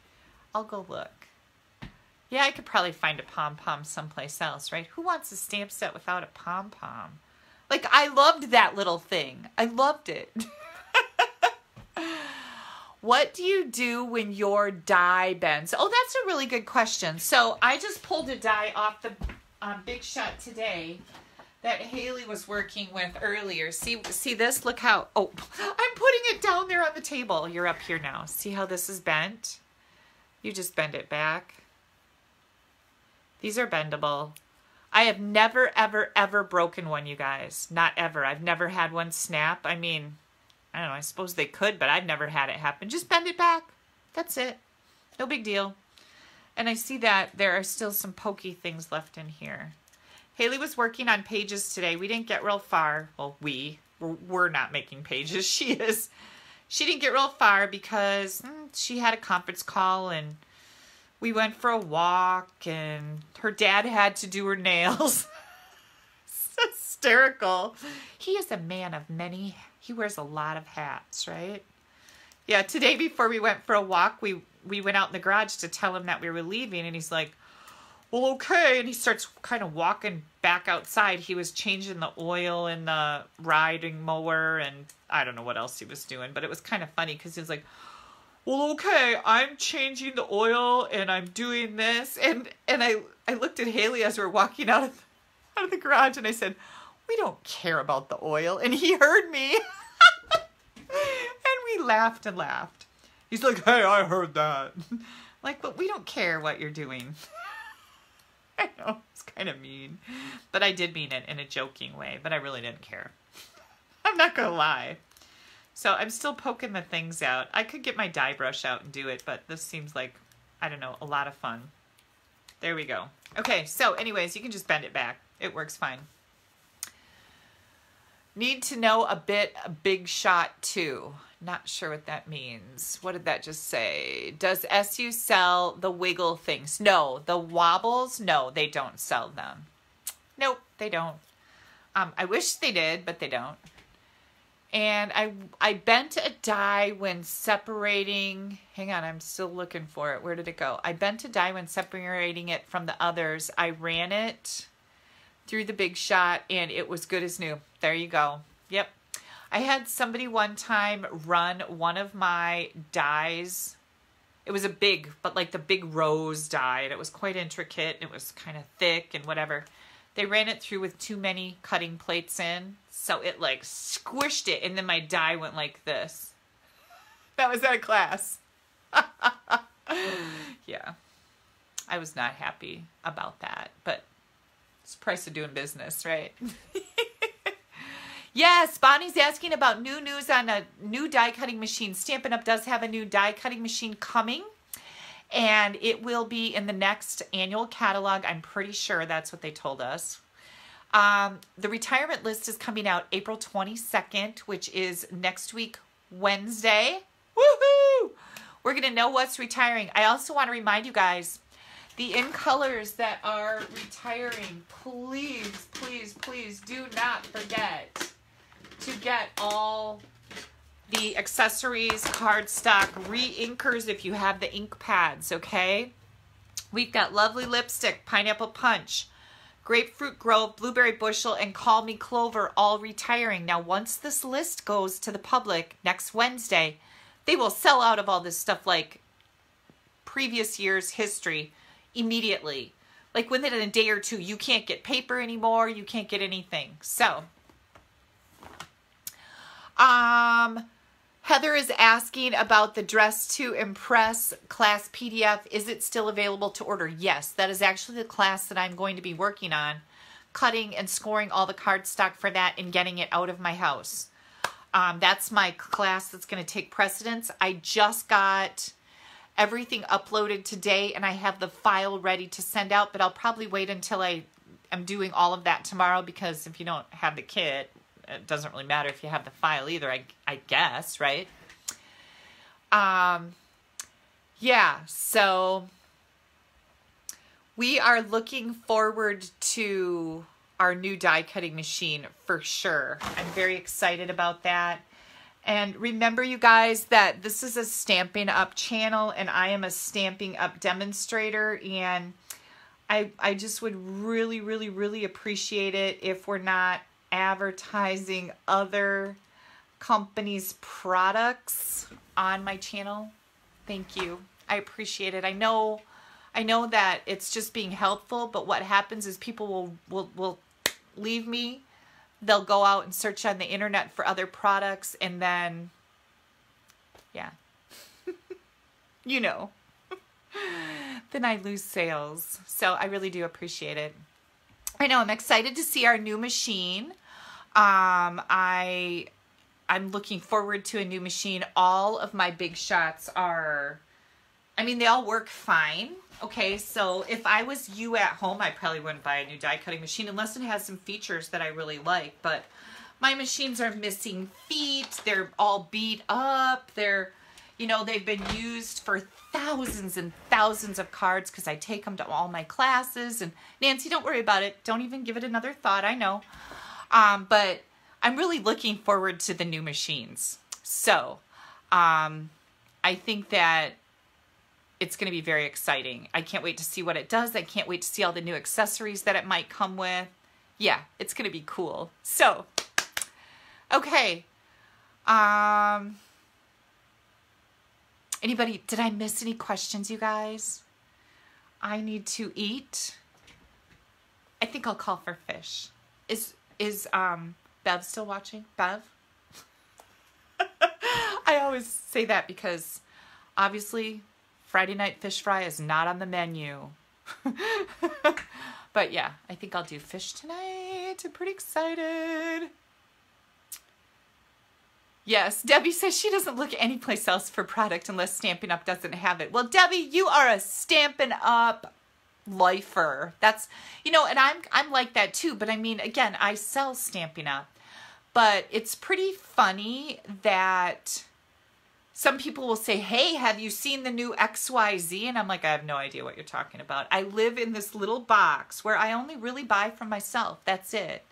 I'll go look. Yeah, I could probably find a pom-pom someplace else, right? Who wants a stamp set without a pom-pom? Like, I loved that little thing. I loved it. What do you do when your die bends? Oh, that's a really good question. So I just pulled a die off the Big Shot today that Haley was working with earlier. See this? Look how, oh, I'm putting it down there on the table. You're up here now. See how this is bent? You just bend it back. These are bendable. I have never, ever, ever broken one, you guys. Not ever. I've never had one snap. I mean, I don't know, I suppose they could, but I've never had it happen. Just bend it back. That's it. No big deal. And I see that there are still some pokey things left in here. Haley was working on pages today. We didn't get real far. Well, we're not making pages. She is. She didn't get real far because she had a conference call, and we went for a walk, and her dad had to do her nails. It's hysterical. He is a man of many hats. He wears a lot of hats, right? Yeah, today before we went for a walk, we went out in the garage to tell him that we were leaving, and he's like, well, okay, and he starts kind of walking back outside. He was changing the oil in the riding mower, and I don't know what else he was doing, but it was kind of funny because he was like, well, okay, I'm changing the oil, and I'm doing this, and I looked at Haley as we were walking out of the garage, and I said, we don't care about the oil. And he heard me. And we laughed and laughed. He's like, hey, I heard that. Like, but we don't care what you're doing. I know, it's kind of mean. But I did mean it in a joking way, but I really didn't care. I'm not going to lie. So I'm still poking the things out. I could get my dye brush out and do it, but this seems like, I don't know, a lot of fun. There we go. Okay, so anyways, you can just bend it back. It works fine. Need to know a bit, a big shot too. Not sure what that means. What did that just say? Does SU sell the wiggle things? No, the wobbles? No, they don't sell them. Nope, they don't. I wish they did, but they don't. And I bent a die when separating. Hang on, I'm still looking for it. Where did it go? I bent a die when separating it from the others. I ran it through the big shot, and it was good as new. There you go. Yep. I had somebody one time run one of my dies. It was a big, but like the big rose die, and it was quite intricate, and it was kind of thick and whatever. They ran it through with too many cutting plates in, so it like squished it, and then my die went like this. That was out of class. Yeah. I was not happy about that, but it's the price of doing business, right? Yes, Bonnie's asking about new news on a new die cutting machine. Stampin' Up! Does have a new die cutting machine coming, and it will be in the next annual catalog. I'm pretty sure that's what they told us. The retirement list is coming out April 22nd, which is next week, Wednesday. Woohoo! We're going to know what's retiring. I also want to remind you guys, the in colors that are retiring, please, please, please do not forget to get all the accessories, cardstock, re-inkers if you have the ink pads, okay? We've got Lovely Lipstick, Pineapple Punch, Grapefruit Grove, Blueberry Bushel, and Call Me Clover all retiring. Now, once this list goes to the public next Wednesday, they will sell out of all this stuff like previous year's history immediately. Like within a day or two, you can't get paper anymore. You can't get anything. So, Heather is asking about the Dress to Impress class PDF. Is it still available to order? Yes, that is actually the class that I'm going to be working on, cutting and scoring all the cardstock for that and getting it out of my house. That's my class that's going to take precedence. I just got everything uploaded today, and I have the file ready to send out, but I'll probably wait until I am doing all of that tomorrow, because if you don't have the kit, it doesn't really matter if you have the file either, I guess, right? Yeah, so we are looking forward to our new die cutting machine for sure. I'm very excited about that. And remember, you guys, that this is a Stampin' Up! Channel, and I am a Stampin' Up! Demonstrator, and I just would really, really, really appreciate it if we're not advertising other companies' products on my channel. Thank you. I appreciate it. I know that it's just being helpful, but what happens is people will leave me. They'll go out and search on the internet for other products, and then, yeah, you know, then I lose sales. So I really do appreciate it. I know, I'm excited to see our new machine. I'm looking forward to a new machine. All of my big shots are, I mean, they all work fine. Okay, so if I was you at home, I probably wouldn't buy a new die cutting machine unless it has some features that I really like. But my machines are missing feet. They're all beat up. They're, you know, they've been used for thousands and thousands of cards because I take them to all my classes. And Nancy, don't worry about it. Don't even give it another thought. I know. But I'm really looking forward to the new machines. So I think that it's going to be very exciting. I can't wait to see what it does. I can't wait to see all the new accessories that it might come with. Yeah, it's going to be cool. So, okay. Anybody, did I miss any questions, you guys? I need to eat. I think I'll call for fish. Is Bev still watching? Bev? I always say that because obviously Friday night fish fry is not on the menu. But yeah, I think I'll do fish tonight. I'm pretty excited. Yes, Debbie says she doesn't look anyplace else for product unless Stampin' Up! Doesn't have it. Well, Debbie, you are a Stampin' Up! Lifer. That's, you know, and I'm like that too, but I mean, again, I sell Stampin' Up! But it's pretty funny that some people will say, hey, have you seen the new XYZ? And I'm like, I have no idea what you're talking about. I live in this little box where I only really buy from myself. That's it.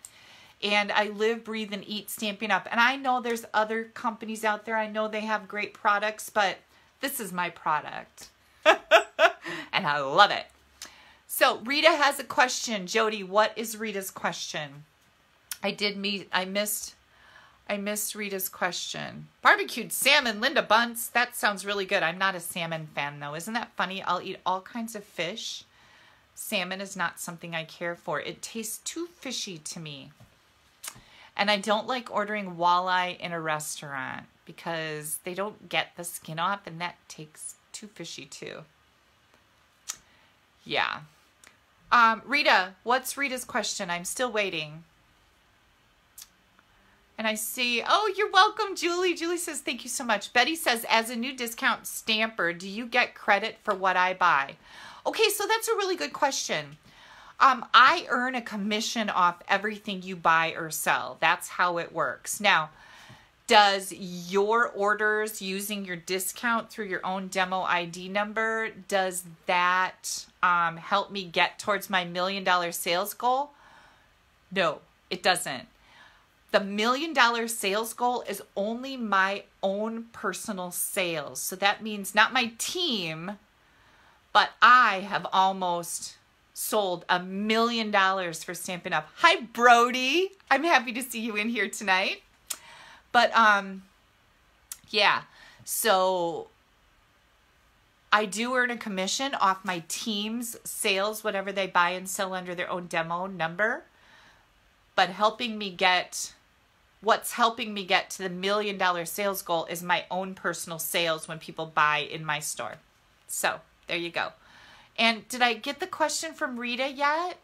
And I live, breathe, and eat Stampin' Up. And I know there's other companies out there. I know they have great products, but this is my product. And I love it. So Rita has a question. Jody, what is Rita's question? I missed Rita's question. Barbecued salmon, Linda Bunce. That sounds really good. I'm not a salmon fan, though. Isn't that funny? I'll eat all kinds of fish. Salmon is not something I care for. It tastes too fishy to me. And I don't like ordering walleye in a restaurant because they don't get the skin off, and that takes too fishy too. Yeah. Rita, what's Rita's question? I'm still waiting. And I see, oh, you're welcome, Julie. Julie says, thank you so much. Betty says, as a new discount stamper, do you get credit for what I buy? Okay, so that's a really good question. I earn a commission off everything you buy or sell. That's how it works. Now, does your orders using your discount through your own demo ID number, does that help me get towards my $1 million sales goal? No, it doesn't. The $1 million sales goal is only my own personal sales. So that means not my team, but I have almost sold $1 million for Stampin' Up! Hi, Brody. I'm happy to see you in here tonight. But, yeah, so I do earn a commission off my team's sales, whatever they buy and sell under their own demo number. But helping me get, what's helping me get to the $1 million sales goal is my own personal sales when people buy in my store. So there you go. And did I get the question from Rita yet?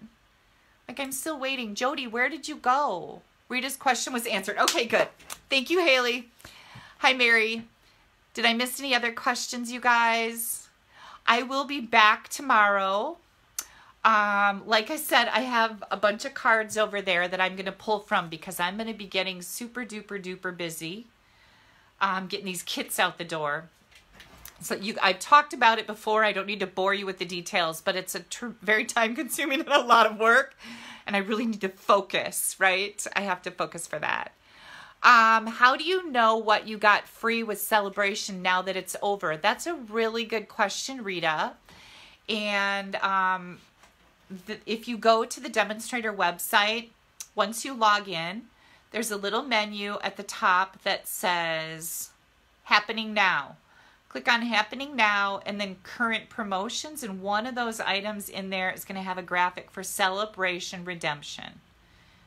Like, I'm still waiting. Jody, where did you go? Rita's question was answered. Okay, good. Thank you, Haley. Hi, Mary. Did I miss any other questions, you guys? I will be back tomorrow. Like I said, I have a bunch of cards over there that I'm going to pull from because I'm going to be getting super duper duper busy, getting these kits out the door. So I've talked about it before. I don't need to bore you with the details, but it's a very time consuming and a lot of work, and I really need to focus, right? I have to focus for that. How do you know what you got free with Celebration now that it's over? That's a really good question, Rita. And, if you go to the demonstrator website, once you log in, there's a little menu at the top that says Happening Now. Click on Happening Now and then Current Promotions, and one of those items in there is going to have a graphic for Celebration Redemption.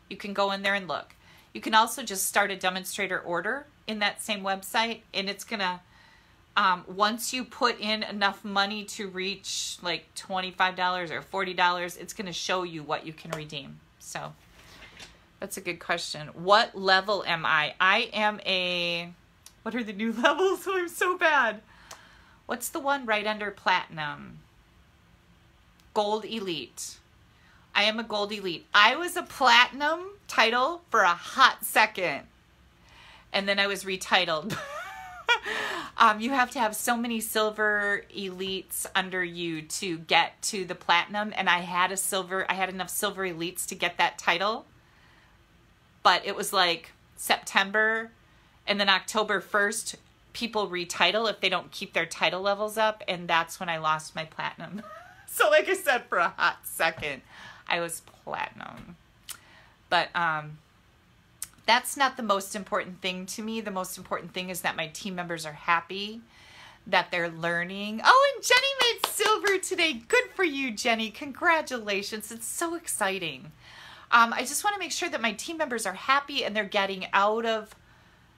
You can go in there and look. You can also just start a demonstrator order in that same website, and it's going to once you put in enough money to reach like $25 or $40, it's going to show you what you can redeem. So that's a good question. What level am I? I am a, what are the new levels? I'm so bad. What's the one right under platinum? Gold Elite. I am a Gold Elite. I was a platinum title for a hot second, and then I was retitled. You have to have so many silver elites under you to get to the platinum, and I had enough silver elites to get that title, but it was like September, and then October 1st people retitle if they don't keep their title levels up, and that's when I lost my platinum. So like I said, for a hot second I was platinum, but that's not the most important thing to me. The most important thing is that my team members are happy, that they're learning. Oh, and Jenny made silver today. Good for you, Jenny. Congratulations. It's so exciting. I just want to make sure that my team members are happy and they're getting out of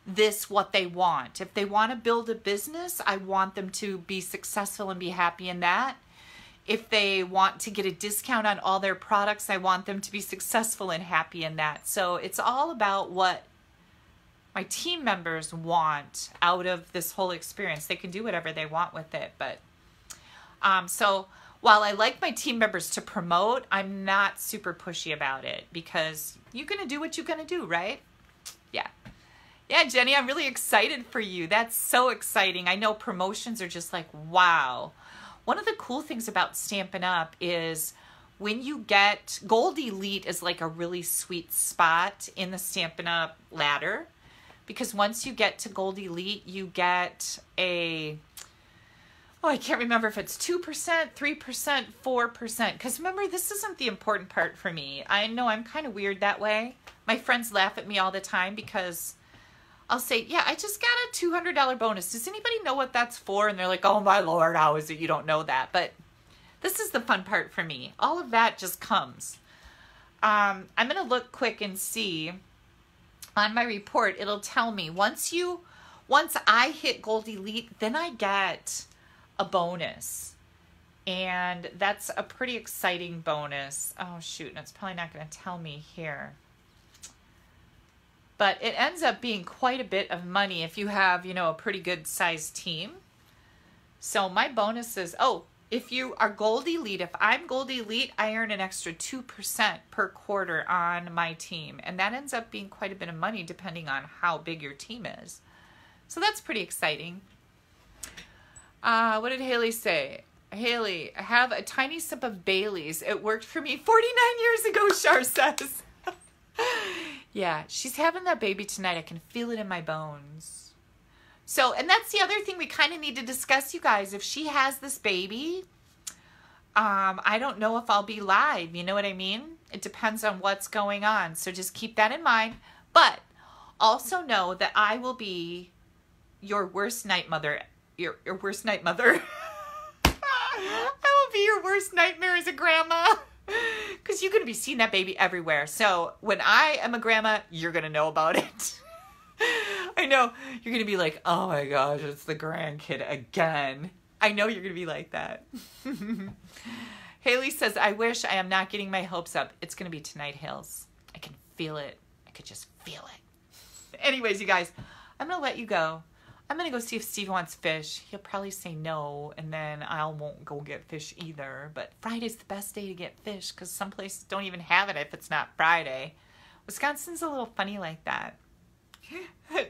this what they want. If they want to build a business, I want them to be successful and be happy in that. If they want to get a discount on all their products, I want them to be successful and happy in that. So it's all about what my team members want out of this whole experience. They can do whatever they want with it. But so while I like my team members to promote, I'm not super pushy about it, because you're going to do what you're going to do, right? Yeah. Yeah, Jenny, I'm really excited for you. That's so exciting. I know promotions are just like, wow. One of the cool things about Stampin' Up! Is when you get, Gold Elite is like a really sweet spot in the Stampin' Up! Ladder, because once you get to Gold Elite, you get a, oh, I can't remember if it's 2%, 3%, 4%, because remember, this isn't the important part for me. I know I'm kind of weird that way. My friends laugh at me all the time because I'll say, yeah, I just got a $200 bonus. Does anybody know what that's for? And they're like, oh my Lord, how is it you don't know that? But this is the fun part for me. All of that just comes. I'm going to look quick and see on my report. It'll tell me once I hit Gold Elite, then I get a bonus. And that's a pretty exciting bonus. Oh shoot. And it's probably not going to tell me here. But it ends up being quite a bit of money if you have, you know, a pretty good sized team. So my bonuses, oh, if you are Gold Elite, if I'm Gold Elite, I earn an extra 2% per quarter on my team. And that ends up being quite a bit of money depending on how big your team is. So that's pretty exciting. What did Haley say? Haley, have a tiny sip of Bailey's. It worked for me 49 years ago, Char says. Yeah, she's having that baby tonight. I can feel it in my bones. So, and that's the other thing we kind of need to discuss, you guys. If she has this baby, I don't know if I'll be live. You know what I mean? It depends on what's going on. So just keep that in mind. But also know that I will be your worst nightmare. Your worst nightmare. I will be your worst nightmare as a grandma. Because you're going to be seeing that baby everywhere. So when I am a grandma, you're going to know about it. I know. You're going to be like, oh my gosh, it's the grandkid again. I know you're going to be like that. Haley says, I wish I am not getting my hopes up. It's going to be tonight, Hales. I can feel it. I could just feel it. Anyways, you guys, I'm going to let you go. I'm going to go see if Steve wants fish. He'll probably say no, and then I won't go get fish either. But Friday's the best day to get fish because some places don't even have it if it's not Friday. Wisconsin's a little funny like that.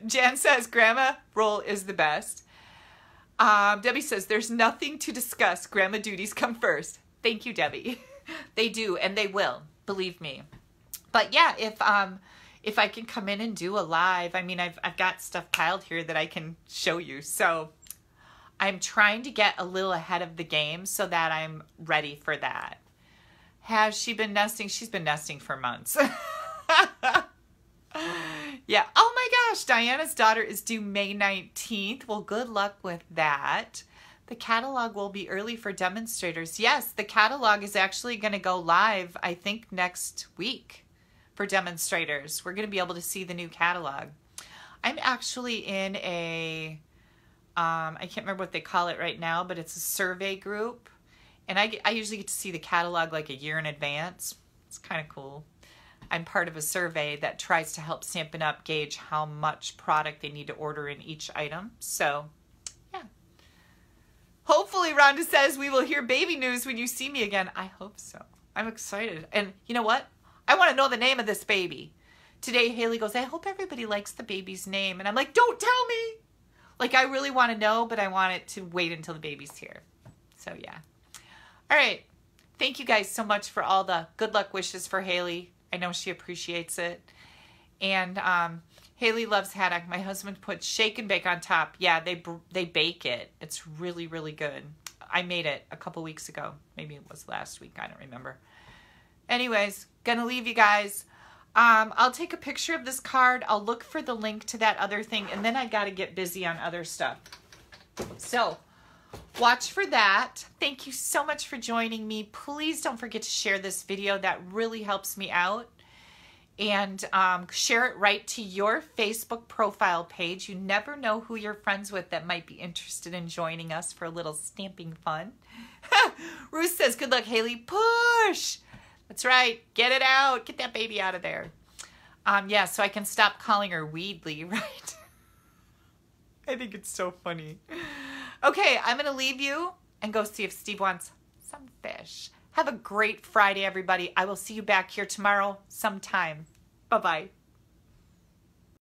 Jan says, Grandma roll is the best. Debbie says, there's nothing to discuss. Grandma duties come first. Thank you, Debbie. They do, and they will. Believe me. But yeah, if I can come in and do a live, I mean, I've got stuff piled here that I can show you. So I'm trying to get a little ahead of the game so that I'm ready for that. Has she been nesting? She's been nesting for months. Yeah. Oh my gosh. Diana's daughter is due May 19th. Well, good luck with that. The catalog will be early for demonstrators. Yes, the catalog is actually going to go live, I think, next week. For demonstrators, we're going to be able to see the new catalog. I'm actually in a, I can't remember what they call it right now, but it's a survey group. And I usually get to see the catalog like a year in advance. It's kind of cool. I'm part of a survey that tries to help Stampin' Up! Gauge how much product they need to order in each item. So, yeah. Hopefully, Rhonda says, we will hear baby news when you see me again. I hope so. I'm excited. And you know what? I want to know the name of this baby. Today, Haley goes, I hope everybody likes the baby's name. And I'm like, don't tell me. Like, I really want to know, but I want it to wait until the baby's here. So, yeah. All right. Thank you guys so much for all the good luck wishes for Haley. I know she appreciates it. And Haley loves haddock. My husband puts shake and bake on top. Yeah, they bake it. It's really, really good. I made it a couple weeks ago. Maybe it was last week. I don't remember. Anyways, gonna leave you guys. I'll take a picture of this card. I'll look for the link to that other thing, and then I gotta get busy on other stuff. So watch for that. Thank you so much for joining me. Please don't forget to share this video. That really helps me out. and share it right to your Facebook profile page. You never know who you're friends with that might be interested in joining us for a little stamping fun. Ruth says, good luck, Haley. Push! That's right. Get it out. Get that baby out of there. Yeah, so I can stop calling her Weedley, right? I think it's so funny. Okay, I'm going to leave you and go see if Steve wants some fish. Have a great Friday, everybody. I will see you back here tomorrow sometime. Bye-bye.